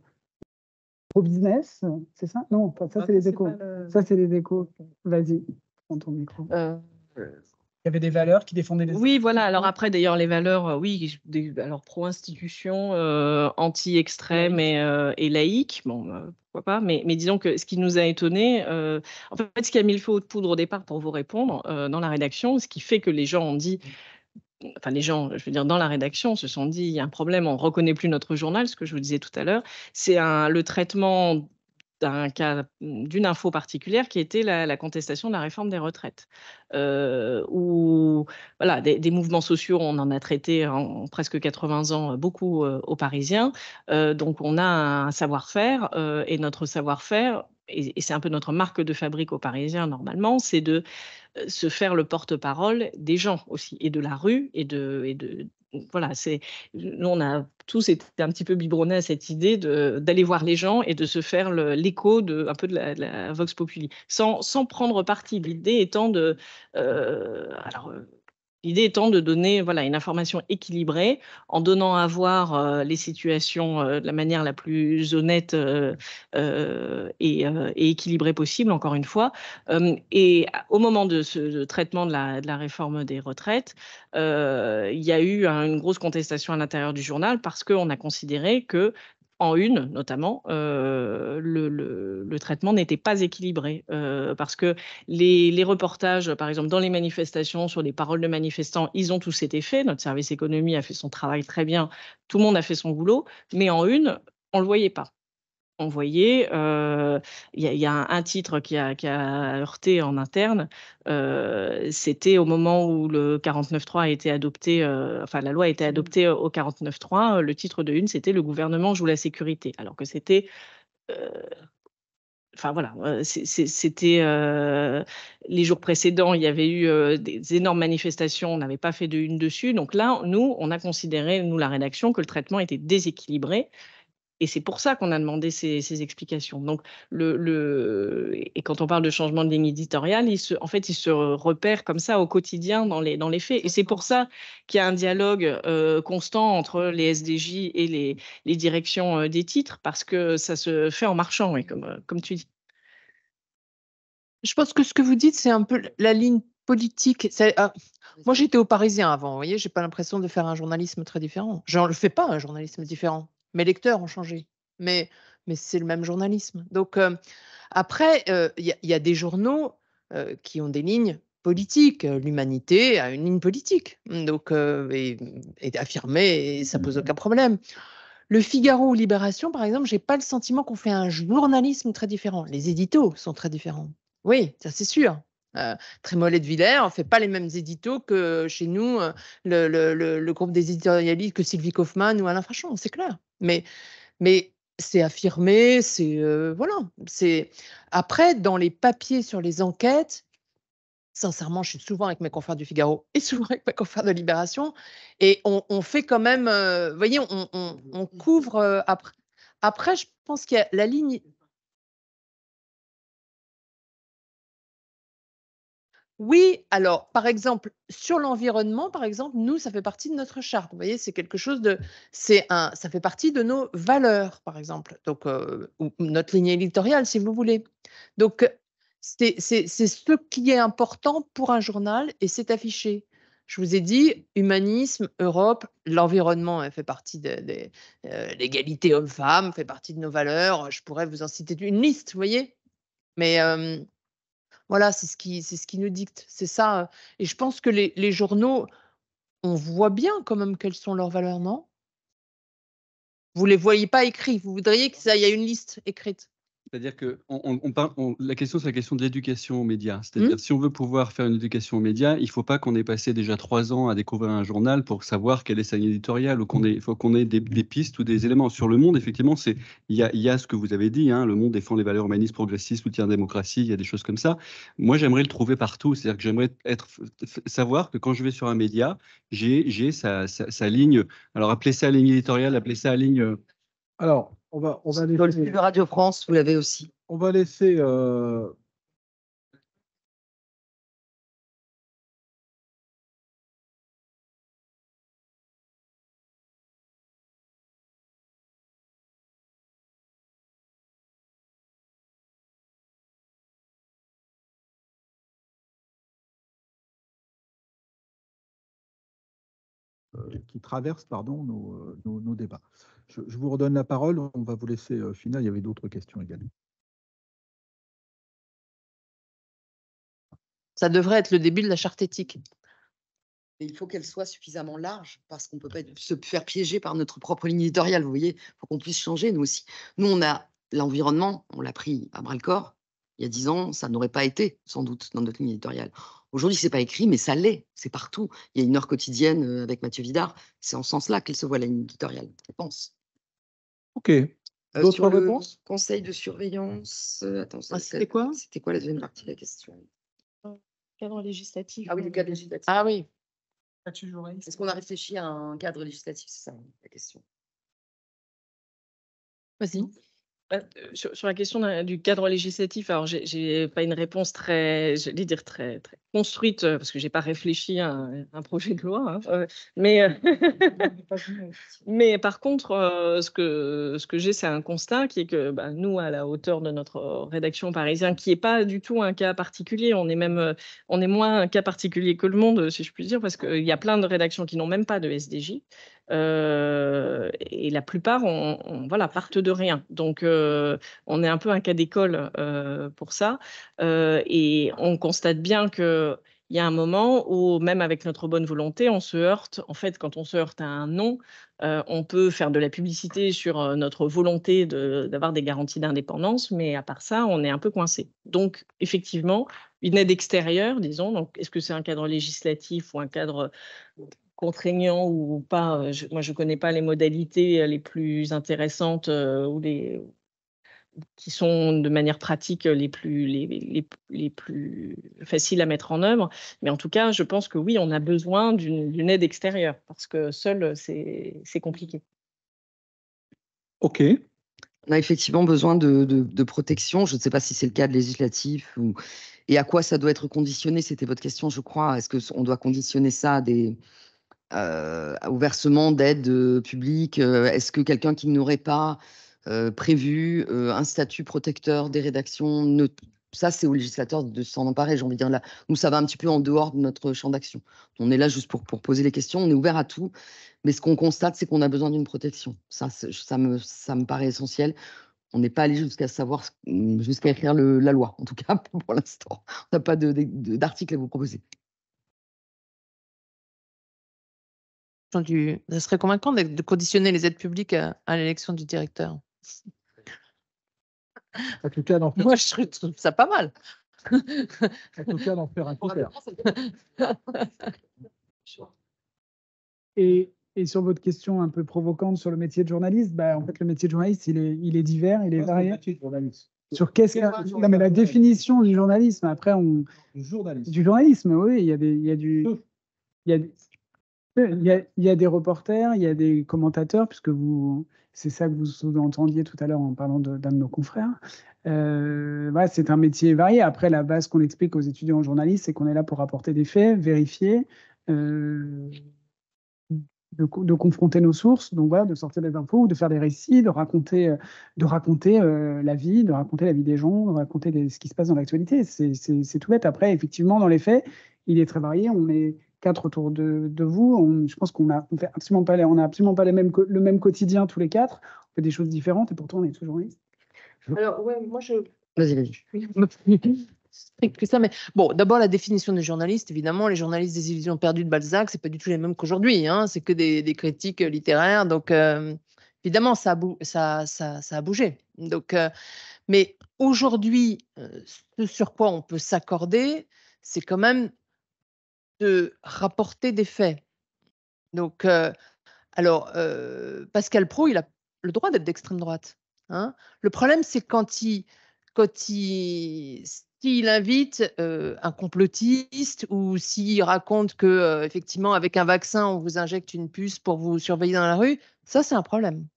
pro-business, c'est ça? Non, enfin, ça, ah, c'est les échos. Le... Ça, c'est les échos. Vas-y, prends ton micro. Euh... Il y avait des valeurs qui défendaient les... Oui, voilà. Alors après, d'ailleurs, les valeurs, oui, des, alors pro-institution, euh, anti-extrême et, euh, et laïque, bon, euh, pourquoi pas, mais, mais disons que ce qui nous a étonnés, euh, en fait, ce qui a mis le feu aux poudres au départ, pour vous répondre, euh, dans la rédaction, ce qui fait que les gens ont dit... Enfin, les gens, je veux dire, dans la rédaction, se sont dit, il y a un problème, on ne reconnaît plus notre journal, ce que je vous disais tout à l'heure, c'est un, le traitement... d'un cas, d'une info particulière qui était la, la contestation de la réforme des retraites. Euh, où, voilà, des, des mouvements sociaux, on en a traité en, en presque quatre-vingts ans, beaucoup euh, aux Parisiens. Euh, donc, on a un savoir-faire euh, et notre savoir-faire, et, et c'est un peu notre marque de fabrique aux Parisiens normalement, c'est de euh, se faire le porte-parole des gens aussi, et de la rue, et de... Et de voilà, c'est, nous, on a tous été un petit peu biberonnés à cette idée de, d'aller voir les gens et de se faire le, l'écho de, un peu de la, de la Vox Populi, sans, sans prendre parti. L'idée étant de... Euh, alors, l'idée étant de donner voilà, une information équilibrée en donnant à voir euh, les situations euh, de la manière la plus honnête euh, euh, et, euh, et équilibrée possible, encore une fois. Euh, et au moment de ce de traitement de la, de la réforme des retraites, euh, il y a eu hein, une grosse contestation à l'intérieur du journal parce qu'on a considéré que, en une, notamment, euh, le, le, le traitement n'était pas équilibré euh, parce que les, les reportages, par exemple, dans les manifestations, sur les paroles de manifestants, ils ont tous été faits. Notre service économie a fait son travail très bien. Tout le monde a fait son boulot. Mais en une, on ne le voyait pas. On voyait, euh, y a, y a un, un titre qui a, qui a heurté en interne, euh, c'était au moment où le quarante-neuf trois a été adopté, euh, enfin la loi a été adoptée au quarante-neuf trois, le titre de une, c'était « Le gouvernement joue la sécurité », alors que c'était… Euh, Enfin voilà, c'était euh, les jours précédents, il y avait eu euh, des énormes manifestations, on n'avait pas fait de une dessus. Donc là, nous, on a considéré, nous, la rédaction, que le traitement était déséquilibré. Et c'est pour ça qu'on a demandé ces, ces explications. Donc, le, le, et quand on parle de changement de ligne éditoriale, il se, en fait, il se repère comme ça au quotidien dans les, dans les faits. Et c'est pour ça qu'il y a un dialogue euh, constant entre les S D J et les, les directions des titres, parce que ça se fait en marchant, oui, comme, comme tu dis. Je pense que ce que vous dites, c'est un peu la ligne politique. Ça, ah, moi, j'étais au Parisien avant, vous voyez, je n'ai pas l'impression de faire un journalisme très différent. Je ne fais pas un journalisme différent. Mes lecteurs ont changé, mais, mais c'est le même journalisme. Donc, euh, après, il euh, y, y a des journaux euh, qui ont des lignes politiques. L'Humanité a une ligne politique, donc, euh, et, et affirmée, et ça ne pose aucun problème. Le Figaro ou Libération, par exemple, je n'ai pas le sentiment qu'on fait un journalisme très différent. Les éditos sont très différents. Oui, ça c'est sûr. Euh, Trémollet de Villers ne fait pas les mêmes éditos que chez nous, euh, le, le, le groupe des éditorialistes, que Sylvie Kaufmann ou Alain Frachon, c'est clair. Mais, mais c'est affirmé, c'est euh, voilà. C'est... Après, dans les papiers sur les enquêtes, sincèrement, je suis souvent avec mes confrères du Figaro et souvent avec mes confrères de Libération, et on, on fait quand même, vous euh, voyez, on, on, on couvre euh, après. Après, je pense qu'il y a la ligne. Oui, alors, par exemple, sur l'environnement, par exemple, nous, ça fait partie de notre charte. Vous voyez, c'est quelque chose de... C'est un, ça fait partie de nos valeurs, par exemple. Donc, euh, ou notre ligne éditoriale, si vous voulez. Donc, c'est, c'est, c'est ce qui est important pour un journal et c'est affiché. Je vous ai dit, humanisme, Europe, l'environnement hein, fait partie de, de euh, l'égalité homme-femme, fait partie de nos valeurs. Je pourrais vous en citer une liste, vous voyez. Mais... Euh, Voilà, c'est ce qui, c'est ce qui nous dicte, c'est ça. Et je pense que les, les journaux, on voit bien quand même quelles sont leurs valeurs, non? Vous ne les voyez pas écrites, vous voudriez qu'il y ait une liste écrite. C'est-à-dire que on, on parle, on, la question, c'est la question de l'éducation aux médias. C'est-à-dire mmh. si on veut pouvoir faire une éducation aux médias, il ne faut pas qu'on ait passé déjà trois ans à découvrir un journal pour savoir quelle est sa ligne éditoriale, ou qu'on ait, faut qu'on ait des, des pistes ou des éléments. Sur Le Monde, effectivement, il y a, y a ce que vous avez dit. Hein, Le Monde défend les valeurs humanistes, progressistes, soutient la démocratie, il y a des choses comme ça. Moi, j'aimerais le trouver partout. C'est-à-dire que j'aimerais être, savoir que quand je vais sur un média, j'ai, j'ai sa, sa, sa ligne. Alors, appelez ça ligne éditoriale, appelez ça ligne... Alors... On va, on va laisser, dans le film de Radio France, vous l'avez aussi. On va laisser... Euh... euh, qui traverse pardon, nos, nos, nos débats. Je, je vous redonne la parole, on va vous laisser euh, finir, il y avait d'autres questions également. Ça devrait être le début de la charte éthique. Mais il faut qu'elle soit suffisamment large parce qu'on ne peut pas se faire piéger par notre propre ligne éditoriale, vous voyez, il faut qu'on puisse changer, nous aussi. Nous, on a l'environnement, on l'a pris à bras-le-corps. Il y a dix ans, ça n'aurait pas été, sans doute, dans notre ligne éditoriale. Aujourd'hui, ce n'est pas écrit, mais ça l'est, c'est partout. Il y a une heure quotidienne avec Mathieu Vidard, c'est en ce sens-là qu'elle se voit la ligne éditoriale, je pense. OK. Euh, sur le conseil de surveillance, euh, attends, ah, c'était quoi C'était quoi la deuxième partie de la question? Cadre législatif. Ah oui, le cadre législatif. Ah oui. Est-ce qu'on a réfléchi à un cadre législatif? C'est ça la question. Vas-y. Sur, sur la question du cadre législatif, alors j'ai pas une réponse très, je vais dire très, très construite parce que j'ai pas réfléchi à un, un projet de loi, hein, mais mais par contre, ce que ce que j'ai, c'est un constat qui est que bah, nous, à la hauteur de notre rédaction Parisien, qui est pas du tout un cas particulier, on est même on est moins un cas particulier que Le Monde, si je puis dire, parce qu'il y a plein de rédactions qui n'ont même pas de S D J. Euh, et la plupart, on, on, voilà, partent de rien. Donc, euh, on est un peu un cas d'école euh, pour ça. Euh, et on constate bien que il y a un moment où, même avec notre bonne volonté, on se heurte. En fait, quand on se heurte à un non, euh, on peut faire de la publicité sur notre volonté d'avoir de, des garanties d'indépendance, mais à part ça, on est un peu coincé. Donc, effectivement, une aide extérieure, disons. Donc, est-ce que c'est un cadre législatif ou un cadre contraignant ou pas, je, moi je ne connais pas les modalités les plus intéressantes euh, ou les qui sont de manière pratique les plus, les, les, les plus faciles à mettre en œuvre, mais en tout cas je pense que oui, on a besoin d'une aide extérieure parce que seul c'est compliqué. OK. On a effectivement besoin de, de, de protection, je ne sais pas si c'est le cadre législatif ou... et à quoi ça doit être conditionné, c'était votre question je crois, est-ce qu'on doit conditionner ça à des... Euh, au versement d'aide euh, publique, euh, est-ce que quelqu'un qui n'aurait pas euh, prévu euh, un statut protecteur des rédactions, ne... ça c'est au législateur de s'en emparer, j'ai envie de dire là. Nous ça va un petit peu en dehors de notre champ d'action. On est là juste pour, pour poser les questions, on est ouvert à tout, mais ce qu'on constate c'est qu'on a besoin d'une protection. Ça, ça, me, ça me paraît essentiel. On n'est pas allé jusqu'à savoir, jusqu'à écrire le, la loi, en tout cas pour l'instant. On n'a pas d'article à vous proposer. Du... Ça serait convaincant de conditionner les aides publiques à, à l'élection du directeur. En tout cas, moi, je trouve ça pas mal. En tout cas, d'en faire un critère. Et, et sur votre question un peu provocante sur le métier de journaliste, bah, en fait, le métier de journaliste, il est, il est divers, il est varié. Sur qu'est-ce que la, la, la définition du journalisme. Après, on du journalisme. Du journalisme, oui, il y a des, il y a du, il y a des... Il y, a, il y a des reporters, il y a des commentateurs, puisque vous, c'est ça que vous sous-entendiez tout à l'heure en parlant d'un de, de nos confrères. Euh, voilà, c'est un métier varié. Après, la base qu'on explique aux étudiants journalistes, c'est qu'on est là pour apporter des faits, vérifier, euh, de, de confronter nos sources, donc voilà, de sortir des infos, de faire des récits, de raconter, de raconter euh, la vie, de raconter la vie des gens, de raconter des, ce qui se passe dans l'actualité. C'est tout bête. Après, effectivement, dans les faits, il est très varié. On est quatre autour de, de vous, on, je pense qu'on n'a absolument pas, on a absolument pas les mêmes, le même quotidien tous les quatre, on fait des choses différentes et pourtant on est tous journalistes. Alors, ouais, moi je... Vas-y, vas-y. Que ça, mais bon, d'abord la définition des journalistes, évidemment, les journalistes des Illusions perdues de Balzac, c'est pas du tout les mêmes qu'aujourd'hui, hein, c'est que des, des critiques littéraires, donc euh, évidemment ça a, bou ça, ça, ça a bougé. Donc, euh, mais aujourd'hui, euh, ce sur quoi on peut s'accorder, c'est quand même de rapporter des faits. Donc, euh, alors, euh, Pascal Pro, il a le droit d'être d'extrême droite. Hein. Le problème, c'est quand il, quand il, s'il invite euh, un complotiste ou s'il raconte que, euh, effectivement, avec un vaccin, on vous injecte une puce pour vous surveiller dans la rue, ça, c'est un problème.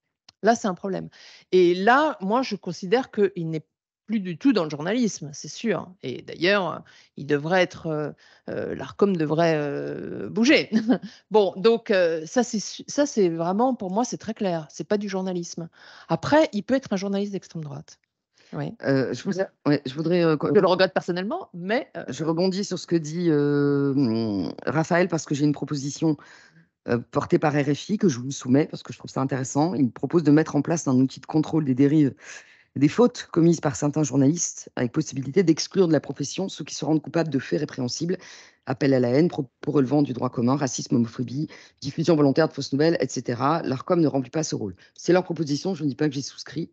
Là, c'est un problème. Et là, moi, je considère qu'il n'est pas plus du tout dans le journalisme, c'est sûr. Et d'ailleurs, il devrait être, euh, euh, l'ARCOM devrait euh, bouger. Bon, donc euh, ça, c'est vraiment, pour moi, c'est très clair. C'est pas du journalisme. Après, il peut être un journaliste d'extrême droite. Oui. Euh, je, vous... ouais, je voudrais. Euh, je le regrette personnellement, mais euh... je rebondis sur ce que dit euh, Raphaëlle parce que j'ai une proposition euh, porté par R F I, que je vous soumets parce que je trouve ça intéressant. Il propose de mettre en place un outil de contrôle des dérives, des fautes commises par certains journalistes, avec possibilité d'exclure de la profession ceux qui se rendent coupables de faits répréhensibles, appel à la haine, propos relevant du droit commun, racisme, homophobie, diffusion volontaire de fausses nouvelles, et cetera. L'ARCOM ne remplit pas ce rôle. C'est leur proposition, je ne dis pas que j'y souscris.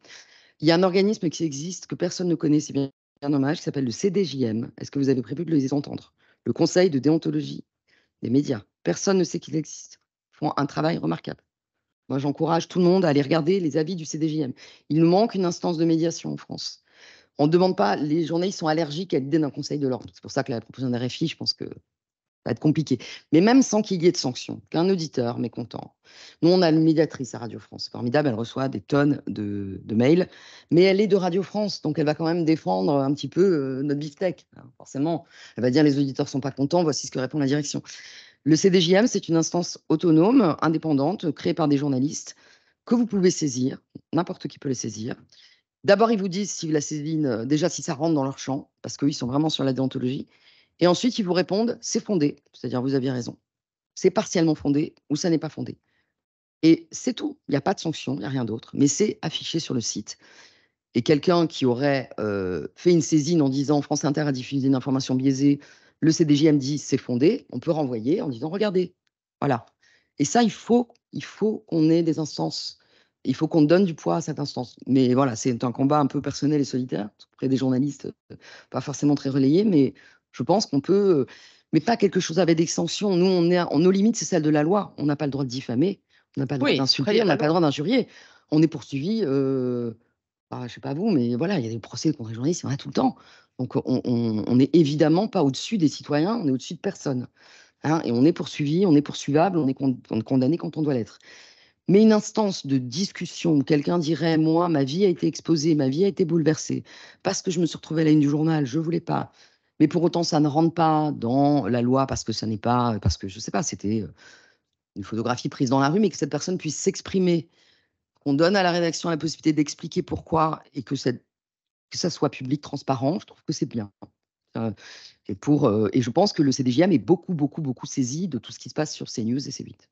Il y a un organisme qui existe, que personne ne connaît, c'est bien dommage, qui s'appelle le C D J M. Est-ce que vous avez prévu de les entendre? Le Conseil de déontologie des médias. Personne ne sait qu'il existe. Ils font un travail remarquable. Moi, j'encourage tout le monde à aller regarder les avis du C D J M. Il nous manque une instance de médiation en France. On ne demande pas, les journalistes sont allergiques à l'idée d'un conseil de l'ordre. C'est pour ça que la proposition d'un R F I, je pense que ça va être compliqué. Mais même sans qu'il y ait de sanctions, qu'un auditeur mécontent. Nous, on a une médiatrice à Radio France. C'est formidable, elle reçoit des tonnes de, de mails. Mais elle est de Radio France, donc elle va quand même défendre un petit peu notre beefsteak. Forcément, elle va dire les auditeurs ne sont pas contents, voici ce que répond la direction. Le C D J M, c'est une instance autonome, indépendante, créée par des journalistes, que vous pouvez saisir, n'importe qui peut les saisir. D'abord, ils vous disent si la saisine, déjà si ça rentre dans leur champ, parce qu'ils sont vraiment sur la déontologie. Et ensuite, ils vous répondent, c'est fondé, c'est-à-dire vous aviez raison. C'est partiellement fondé ou ça n'est pas fondé. Et c'est tout, il n'y a pas de sanction, il n'y a rien d'autre, mais c'est affiché sur le site. Et quelqu'un qui aurait euh, fait une saisine en disant « France Inter a diffusé une information biaisée », le C D J M dit c'est fondé, on peut renvoyer en disant regardez, voilà. Et ça, il faut, il faut qu'on ait des instances, il faut qu'on donne du poids à cette instance. Mais voilà, c'est un combat un peu personnel et solitaire, auprès des journalistes, pas forcément très relayés, mais je pense qu'on peut, mais pas quelque chose avec des sanctions. Nous, on est, on, nos limites, c'est celle de la loi. On n'a pas le droit de diffamer, on n'a pas le droit oui, d'insulter, on n'a pas le droit d'injurier. On est poursuivi, euh, bah, je ne sais pas vous, mais voilà, il y a des procès contre les journalistes, il y en a tout le temps. Donc, on n'est évidemment pas au-dessus des citoyens, on est au-dessus de personne. Hein, et on est poursuivi, on est poursuivable, on est con- condamné quand on doit l'être. Mais une instance de discussion où quelqu'un dirait « Moi, ma vie a été exposée, ma vie a été bouleversée, parce que je me suis retrouvée à la une du journal, je ne voulais pas. » Mais pour autant, ça ne rentre pas dans la loi parce que ça n'est pas... Parce que, je ne sais pas, c'était une photographie prise dans la rue, mais que cette personne puisse s'exprimer, qu'on donne à la rédaction la possibilité d'expliquer pourquoi et que cette... que ça soit public, transparent, je trouve que c'est bien. Euh, et, pour, euh, et je pense que le C D J M est beaucoup, beaucoup, beaucoup saisi de tout ce qui se passe sur CNews et C huit.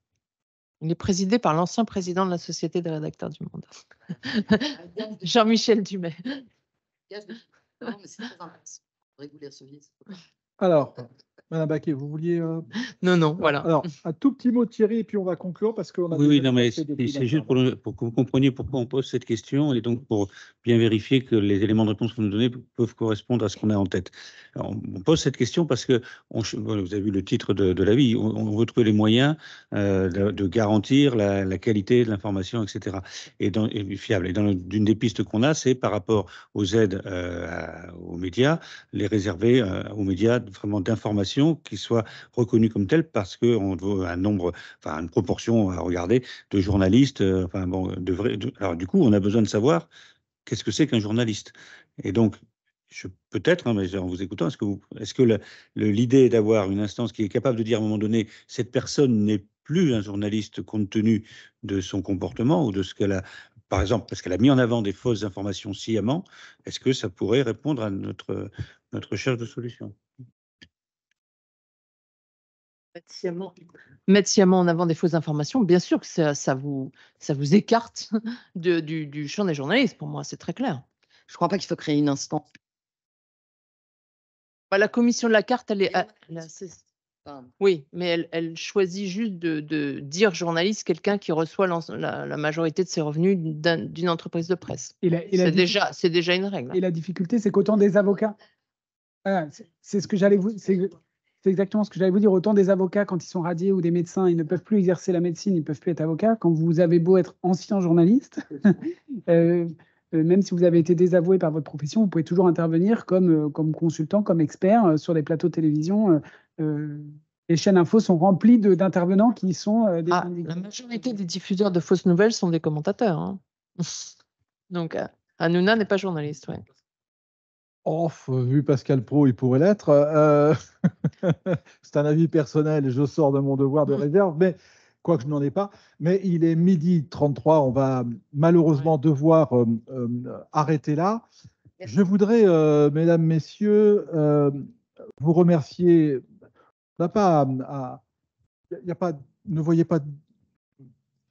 Il est présidé par l'ancien président de la Société des rédacteurs du Monde, Jean-Michel Dumay. Alors, Madame Bacqué, vous vouliez… Euh... Non, non, voilà. Alors, un tout petit mot Thierry, et puis on va conclure parce qu'on a… Oui, oui, non, mais c'est, c'est juste pour, le, pour que vous compreniez pourquoi on pose cette question et donc pour bien vérifier que les éléments de réponse que vous nous donnez peuvent correspondre à ce qu'on a en tête. Alors, on pose cette question parce que, on, vous avez vu le titre de, de la vie, on, on veut trouver les moyens euh, de, de garantir la, la qualité de l'information, et cetera. Et, dans, et fiable. Et dans une des pistes qu'on a, c'est par rapport aux aides euh, à, aux médias, les réserver euh, aux médias vraiment d'information qui soit reconnu comme tel parce qu'on veut un nombre, enfin une proportion à regarder de journalistes. Euh, enfin bon, de vrais, de, alors du coup, on a besoin de savoir qu'est-ce que c'est qu'un journaliste. Et donc, je, peut-être, hein, mais en vous écoutant, est-ce que, vous, est-ce que le, le, l'idée d'avoir une instance qui est capable de dire à un moment donné, cette personne n'est plus un journaliste compte tenu de son comportement ou de ce qu'elle a, par exemple, parce qu'elle a mis en avant des fausses informations sciemment, est-ce que ça pourrait répondre à notre, notre recherche de solutions? Mettre sciemment, mettre sciemment en avant des fausses informations, bien sûr que ça, ça, vous, ça vous écarte de, du, du champ des journalistes, pour moi, c'est très clair. Je ne crois pas qu'il faut créer une instance. Bah, la commission de la carte, elle est… Elle, elle, oui, mais elle, elle choisit juste de, de dire journaliste quelqu'un qui reçoit la, la majorité de ses revenus d'un, d'une entreprise de presse. Et la, et la c'est, diffi- déjà, c'est déjà une règle. Et la difficulté, c'est qu'autant des avocats… Ah, c'est, c'est ce que j'allais vous… C'est... C'est exactement ce que j'allais vous dire. Autant des avocats, quand ils sont radiés, ou des médecins, ils ne peuvent plus exercer la médecine, ils ne peuvent plus être avocats. Quand vous avez beau être ancien journaliste, euh, même si vous avez été désavoué par votre profession, vous pouvez toujours intervenir comme, comme consultant, comme expert sur des plateaux de télévision. Euh, les chaînes infos sont remplies de, d'intervenants qui sont… Euh, des ah, la majorité des diffuseurs de fausses nouvelles sont des commentateurs. Hein. Donc, Hanouna n'est pas journaliste, oui. Off, vu Pascal Pro, il pourrait l'être. Euh, c'est un avis personnel, je sors de mon devoir de réserve, mais quoique je n'en ai pas. Mais il est midi trente-trois, on va malheureusement ouais. devoir euh, euh, arrêter là. Merci. Je voudrais, euh, mesdames, messieurs, euh, vous remercier. Il n'y a pas ne voyez pas,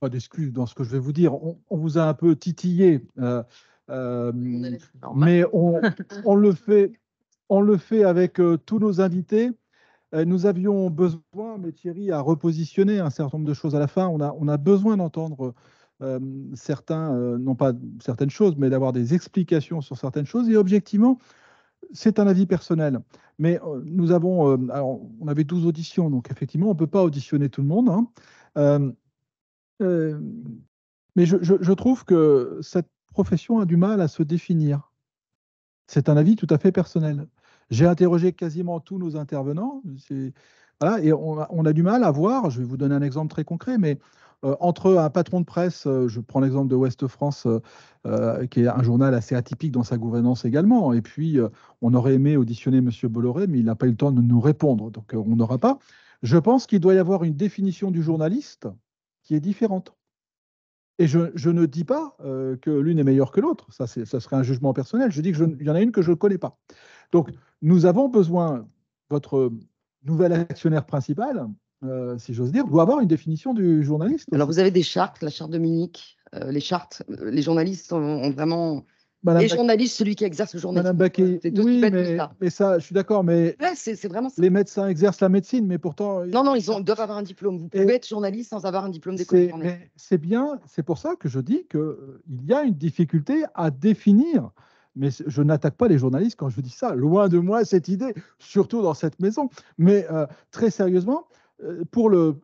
pas d'excuses dans ce que je vais vous dire. On, on vous a un peu titillé, euh, euh, mais on, on, le fait, on le fait avec euh, tous nos invités. Nous avions besoin, mais Thierry a repositionné un certain nombre de choses à la fin. On a, on a besoin d'entendre euh, certains, euh, non pas certaines choses, mais d'avoir des explications sur certaines choses. Et objectivement, c'est un avis personnel. Mais euh, nous avons, euh, alors, on avait douze auditions, donc effectivement, on ne peut pas auditionner tout le monde. Hein. Euh, euh, mais je, je, je trouve que cette profession a du mal à se définir. C'est un avis tout à fait personnel. J'ai interrogé quasiment tous nos intervenants, voilà, et on a, on a du mal à voir, je vais vous donner un exemple très concret, mais euh, entre un patron de presse, euh, je prends l'exemple de Ouest-France, euh, qui est un journal assez atypique dans sa gouvernance également, et puis euh, on aurait aimé auditionner M. Bolloré, mais il n'a pas eu le temps de nous répondre, donc euh, on n'aura pas. Je pense qu'il doit y avoir une définition du journaliste qui est différente. Et je, je ne dis pas euh, que l'une est meilleure que l'autre, ça, ça serait un jugement personnel, je dis qu'il y en a une que je ne connais pas. Donc, nous avons besoin, votre nouvel actionnaire principal, euh, si j'ose dire, doit avoir une définition du journaliste. Alors, vous avez des chartes, la charte de Munich, euh, les chartes, euh, les journalistes ont, ont vraiment… Madame les Bac... journalistes, celui qui exerce le journalisme. Madame Bacqué, oui, mais, ça. mais ça, je suis d'accord, mais ouais, c'est, c'est vraiment ça. Les médecins exercent la médecine, mais pourtant… Non, non, ils ont, doivent avoir un diplôme. Vous pouvez être journaliste sans avoir un diplôme d'école. C'est bien, c'est pour ça que je dis qu'il euh, y a une difficulté à définir. Mais je n'attaque pas les journalistes quand je dis ça. Loin de moi cette idée, surtout dans cette maison. Mais euh, très sérieusement, pour le,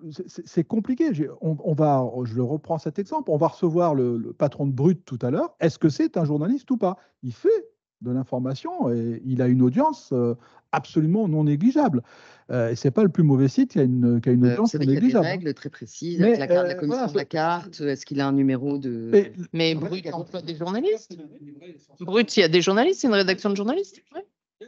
c'est compliqué. On, on va, je le reprends cet exemple, on va recevoir le, le patron de Brut tout à l'heure. Est-ce que c'est un journaliste ou pas? Il fait de l'information et il a une audience absolument non négligeable. Et ce n'est pas le plus mauvais site qui a une, qui a une audience euh, non négligeable. Il y a des règles très précises, mais avec la carte, euh, la commission voilà, de la carte, est-ce qu'il a un numéro de… Mais, mais Brut emploie des journalistes. Brut, il y a des journalistes, c'est une rédaction de journalistes. Oui.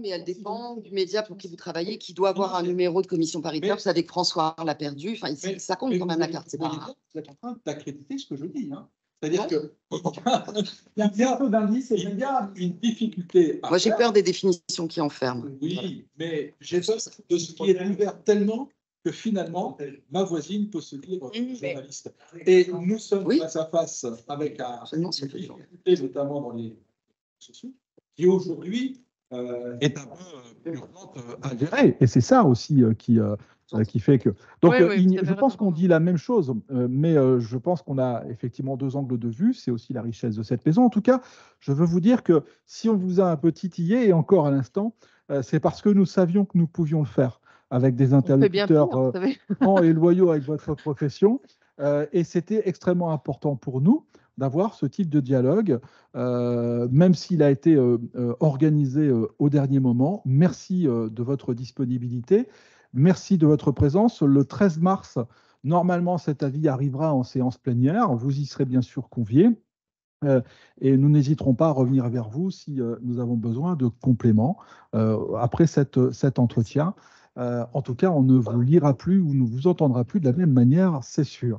Mais elle dépend du média pour qui vous travaillez, qui doit avoir un numéro de commission paritaire. Mais, vous savez que François l'a perdu. Enfin, ici, mais, ça compte quand même la carte. C'est pas grave. Vous êtes en train d'accréditer ce que je dis. Hein. C'est-à-dire ouais. que il y a bien un peu d'indice et il y a une difficulté. À Moi, j'ai peur des définitions qui enferment. Oui, voilà. mais j'ai peur de ce qui est ouvert tellement que finalement, ma voisine peut se dire mmh, journaliste. Mais... Et nous sommes oui. face à face avec un public, notamment dans les sociaux, qui aujourd'hui Euh, est un peu urgente à gérer. Et c'est ça aussi euh, qui, euh, qui fait que… Donc, oui, oui, il, je pense qu'on dit la même chose, euh, mais euh, je pense qu'on a effectivement deux angles de vue. C'est aussi la richesse de cette maison. En tout cas, je veux vous dire que si on vous a un peu titillé, et encore à l'instant, euh, c'est parce que nous savions que nous pouvions le faire avec des interlocuteurs euh, francs et loyaux avec votre profession. Euh, et c'était extrêmement important pour nous d'avoir ce type de dialogue, euh, même s'il a été euh, euh, organisé euh, au dernier moment. Merci euh, de votre disponibilité, merci de votre présence. Le treize mars, normalement, cet avis arrivera en séance plénière. Vous y serez bien sûr conviés euh, et nous n'hésiterons pas à revenir vers vous si euh, nous avons besoin de compléments euh, après cette, cet entretien. Euh, en tout cas, on ne vous lira plus ou ne vous entendra plus de la même manière, c'est sûr.